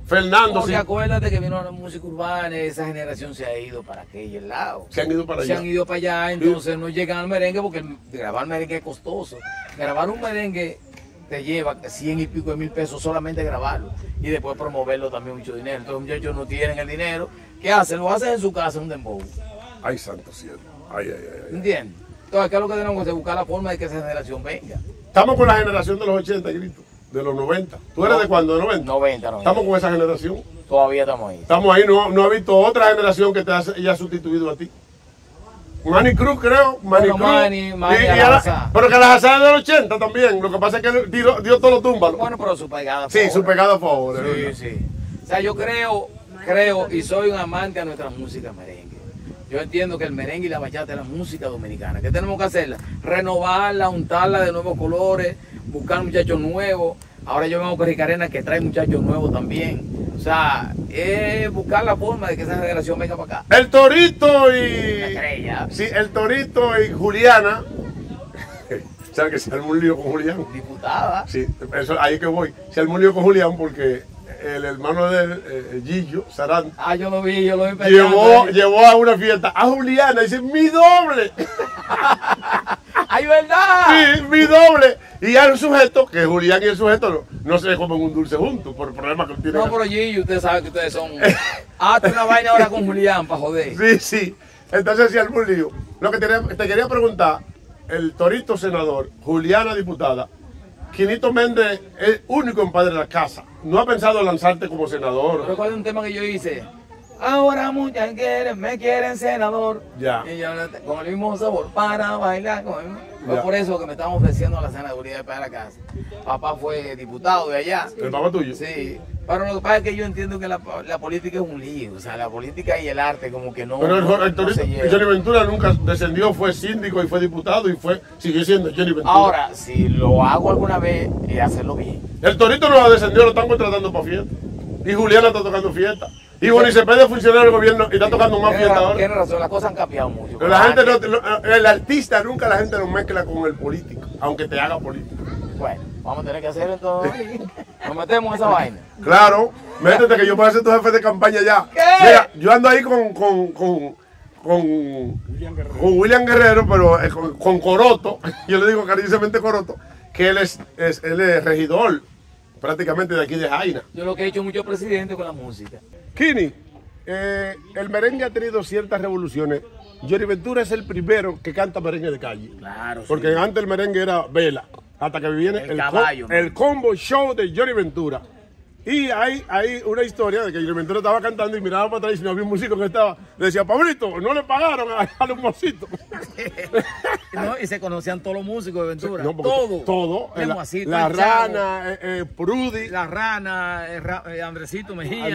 Fernando, porque sí. Acuérdate que vino la música urbana, esa generación se ha ido para aquel lado. Se han ido para allá, entonces no llegan al merengue porque grabar merengue es costoso. Grabar un merengue te lleva 100 y pico de mil pesos solamente grabarlo y después promoverlo también mucho dinero. Entonces muchachos no tienen el dinero, ¿qué hacen? Lo hacen en su casa, un dembow. Ay, santo cielo. Ay, ay, ay. ¿Entiendes? Entonces acá lo que tenemos es buscar la forma de que esa generación venga. Estamos con la generación de los 80, Grito, de los 90. ¿Tú eres de cuándo? ¿De 90? 90, 90. Estamos con esa generación. Todavía estamos ahí. Estamos ahí, no ha visto otra generación que te haya sustituido a ti. Manny Cruz, creo. Manny Cruz. Manny pero que las asadas del 80 también. Lo que pasa es que dio todos los túmbalos. Bueno, pero su pegada. Sí, su pegada favorita. Sí, sí. O sea, yo creo y soy un amante a nuestra música merengue. Yo entiendo que el merengue y la bachata es la música dominicana. ¿Qué tenemos que hacerla? Renovarla, untarla de nuevos colores, buscar muchachos nuevos. Ahora yo vengo con Rikarena que trae muchachos nuevos también. O sea, es buscar la forma de que esa generación venga para acá. El Torito y... Sí, el Torito y Juliana. ¿Sabes que se armó un lío con Julián? Diputada. Sí, eso, ahí que voy. Se armó un lío con Julián porque el hermano de Gillo, Sarán. Ah, yo lo vi pensando. Llevó a una fiesta a Juliana y dice, ¡mi doble! ¡Ay, verdad! Sí, mi doble. Y al sujeto, que Julián y el sujeto no se comen un dulce juntos por el problema que tienen. No, pero Gillo, ustedes saben que ustedes son... Hazte una vaina ahora con Julián para joder. Sí, sí. Entonces, sí, algún lío. Lo que te quería preguntar, el Torito senador, Juliana diputada, Kinito Méndez es único en Padre de la Casa. ¿No ha pensado lanzarte como senador? Recuerda un tema que yo hice. Ahora muchas quieren, me quieren senador. Ya. Y yo, con el mismo sabor, para bailar con él. Fue por eso que me estaban ofreciendo la senaduría de Padre de la Casa. Papá fue diputado de allá. ¿El papá tuyo? Sí. Pero lo que pasa es que yo entiendo que la política es un lío. O sea, la política y el arte como que no. Pero el Johnny Ventura nunca descendió, fue síndico y fue diputado y siguió siendo Johnny Ventura. Ahora, si lo hago alguna vez, es hacerlo bien. El Torito no lo descendió, lo están contratando para fiesta. Y Juliana está tocando fiesta. Y bueno, y se puede funcionar el gobierno y está tocando más fiesta ahora. Tienes razón, las cosas han cambiado mucho. Pero el artista nunca la gente lo mezcla con el político, aunque te haga político. Bueno, vamos a tener que hacer entonces. Nos metemos en esa vaina. Claro, métete que yo puedo ser tu jefe de campaña ya. ¿Qué? Mira, yo ando ahí con William Guerrero, pero con Coroto. Yo le digo cariñosamente Coroto, que él es regidor prácticamente de aquí de Jaina. Yo lo que he hecho mucho presidente con la música. Kini, el merengue ha tenido ciertas revoluciones. Johnny Ventura es el primero que canta merengue de calle. Claro, porque sí. Antes el merengue era vela, hasta que viene el combo show de Johnny Ventura. Y hay una historia de que Johnny Ventura estaba cantando y miraba para atrás y si no había un músico que estaba, le decía, Pablito, no le pagaron al mocito. No, y se conocían todos los músicos de Ventura. No, todo. La Rana, Prudy. La Rana, Andresito Mejía.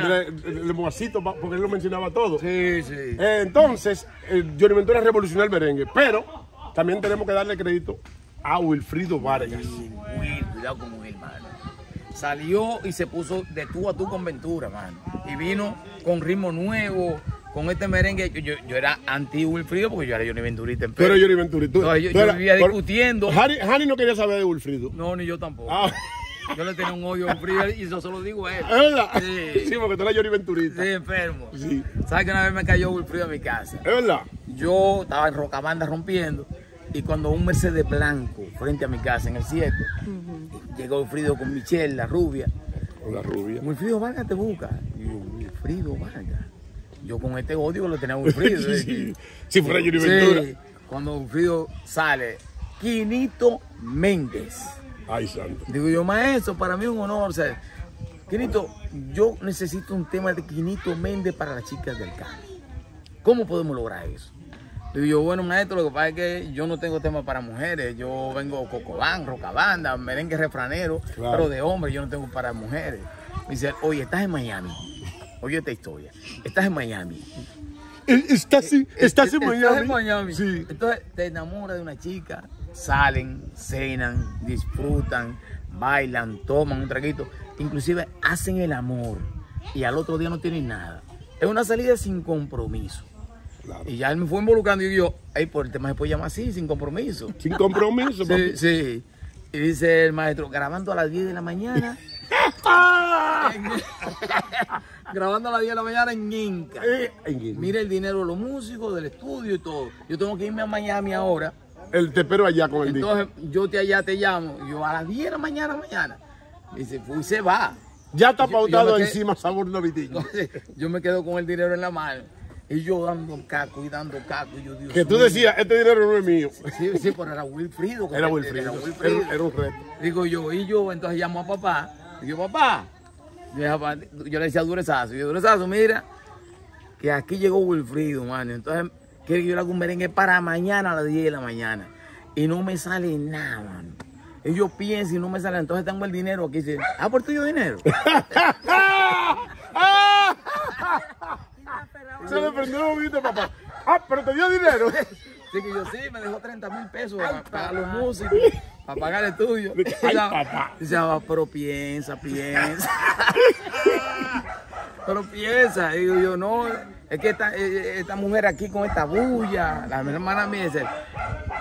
El Moacito, porque él lo mencionaba todo. Sí, sí. Entonces, Johnny Ventura revolucionó el merengue. Pero también tenemos que darle crédito a Wilfrido Vargas. Sí, cuidado con Wilfrido Vargas. Salió y se puso de tú a tú con Ventura, mano. Y vino con ritmo nuevo. Con este merengue, yo era anti-Wilfrido porque yo era Johnny Venturita. Pero Johnny Venturita. Yo vivía discutiendo. Harry no quería saber de Wilfrido. No, ni yo tampoco. Ah. Yo le tenía un odio a Wilfrido y yo se lo digo a él. ¿Verdad? Sí. Sí, porque tú eras Johnny Venturita. Sí, enfermo. Sí. ¿Sabes que una vez me cayó Wilfrido a mi casa? ¿Es verdad? Yo estaba en Rocabanda rompiendo y cuando un Mercedes blanco frente a mi casa en el 7, llegó Wilfrido con Michelle, la rubia. Con la rubia. Wilfrido Vargas te busca. Y yo, Wilfrido Vargas. Yo con este odio lo tenía Wilfrido. Sí, si fuera Johnny Ventura. Sí, cuando Wilfrido sale, Kinito Méndez. Ay, santo. Digo yo, maestro, para mí es un honor. O sea, Kinito, yo necesito un tema de Kinito Méndez para las chicas del cambio. ¿Cómo podemos lograr eso? Digo yo, bueno, maestro, lo que pasa es que yo no tengo tema para mujeres. Yo vengo Coco Band, Rocabanda, merengue refranero, claro. Pero de hombres yo no tengo para mujeres. Me dice, oye, estás en Miami. Oye esta historia, estás en Miami. Estás en Miami. Sí. Entonces te enamoras de una chica, salen, cenan, disfrutan, bailan, toman un traguito, inclusive hacen el amor y al otro día no tienen nada. Es una salida sin compromiso. Claro. Y ya él me fue involucrando y yo, ay, por el tema se puede llamar así, sin compromiso. Sin compromiso, papi. Sí, sí. Y dice el maestro, grabando a las 10 de la mañana. Grabando a las 10 de la mañana en Inca. Mira el dinero de los músicos, del estudio y todo. Yo tengo que irme a Miami ahora Te espero allá con el disco. Entonces yo te llamo, yo a las 10 de la mañana. Me dice, fui, se va. Ya está pautado encima sabor novitillo. Yo me quedo con el dinero en la mano. Y yo dando caco. Y yo, Dios que tú mío. Decías, este dinero no es mío. Sí, pero era Wilfrido. Era un reto. Digo yo, entonces llamo a papá. Digo, papá. Yo le decía Durezazo. Yo, Durezazo, mira, que aquí llegó Wilfrido, mano. Entonces, quiere que yo le haga un merengue para mañana a las 10 de la mañana. Y no me sale nada, mano. Y yo pienso y no me sale. Entonces tengo el dinero aquí. Dice, ah, por tuyo dinero. Se le prendió un poquito, papá. Ah, pero te dio dinero. Así que yo sí, me dejó 30,000 pesos para los músicos, para pagar el estudio. Dice, pero piensa. Pero piensa. Digo yo, no, es que esta mujer aquí con esta bulla, la hermana mía dice,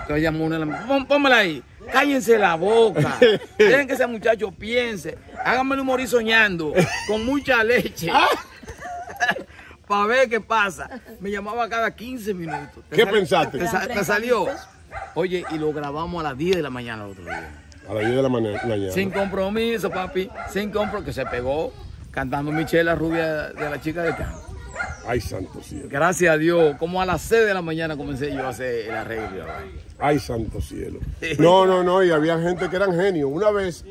entonces llamó una de las... Pónmela ahí, cállense la boca, dejen que ese muchacho piense, háganmelo un morir soñando, con mucha leche. A ver qué pasa. Me llamaba cada 15 minutos. ¿Qué pensaste? Te salió. Oye, y lo grabamos a las 10 de la mañana el otro día. A las 10 de la mañana. Sin compromiso, papi. Sin compromiso. Que se pegó cantando Michelle, la rubia de la chica de campo. Ay, santo cielo. Gracias a Dios. Como a las 6 de la mañana comencé yo a hacer el arreglo. Ay, santo cielo. No. Y había gente que eran genios. Una vez...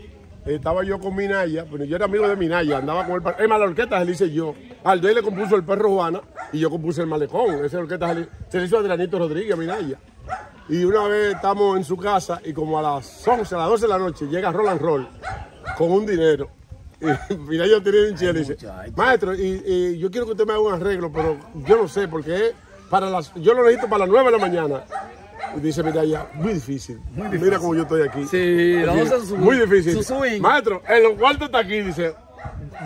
Estaba yo con Minaya, pero yo era amigo de Minaya, andaba con el... La orquesta se le hice yo. Aldo le compuso El Perro Juana y yo compuse El Malecón. Esa orquesta se le hizo a Adrianito Rodríguez, Minaya. Y una vez estamos en su casa y como a las 11, a las 12 de la noche llega Roland Roll con un dinero. Y Minaya tiene un chile y dice, maestro, y yo quiero que usted me haga un arreglo, pero yo no sé, porque yo lo necesito para las 9 de la mañana. Y dice, mira, ya, muy difícil. Mira cómo yo estoy aquí. Sí, así, muy difícil. Maestro, en los cuartos está aquí, dice,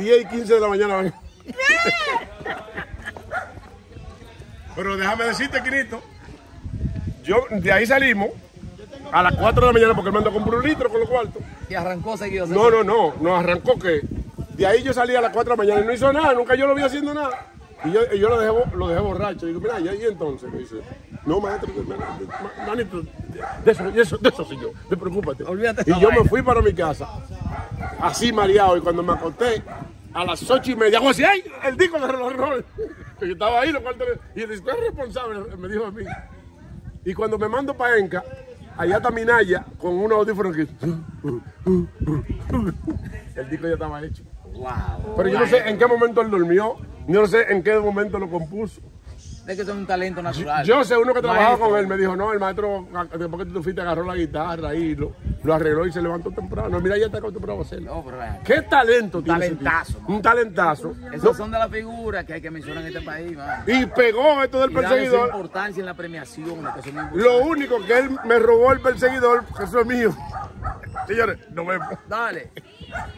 10 y 15 de la mañana. Pero déjame decirte, Kinito, yo de ahí salimos a las 4 de la mañana porque me mandó a comprar un litro con los cuartos. ¿Y arrancó seguido? No, arrancó que de ahí yo salí a las 4 de la mañana y no hizo nada, nunca yo lo vi haciendo nada. Y yo lo dejé borracho. Y digo, mira, y entonces me dice, no, maestro, manito, de eso soy yo, te preocúpate. Olvídate. Y yo me fui para mi casa, así mareado, y cuando me acosté, a las 8:30, yo decía, ¡ay! El disco de Roland Roll. Que yo estaba ahí, lo cual y el disco es responsable, me dijo a mí. Y cuando me mando para Enca, allá está Minaya con unos audífonos que... El disco ya estaba hecho. Wow. Pero yo no sé en qué momento él durmió. Yo no sé en qué momento lo compuso. Es que es un talento natural. Yo sé, uno que trabajaba con él me dijo, no, el maestro, después que tú fuiste, agarró la guitarra y lo arregló y se levantó temprano. Mira, ya está acostumbrado a hacerlo. No, pero, ¿qué talento tiene? Un talentazo. Esos son de las figuras que hay que mencionar en este país. Man. Y pegó esto del perseguidor. Esa importancia en la premiación. Lo único que él me robó el perseguidor, eso es mío. Señores, nos vemos. Dale.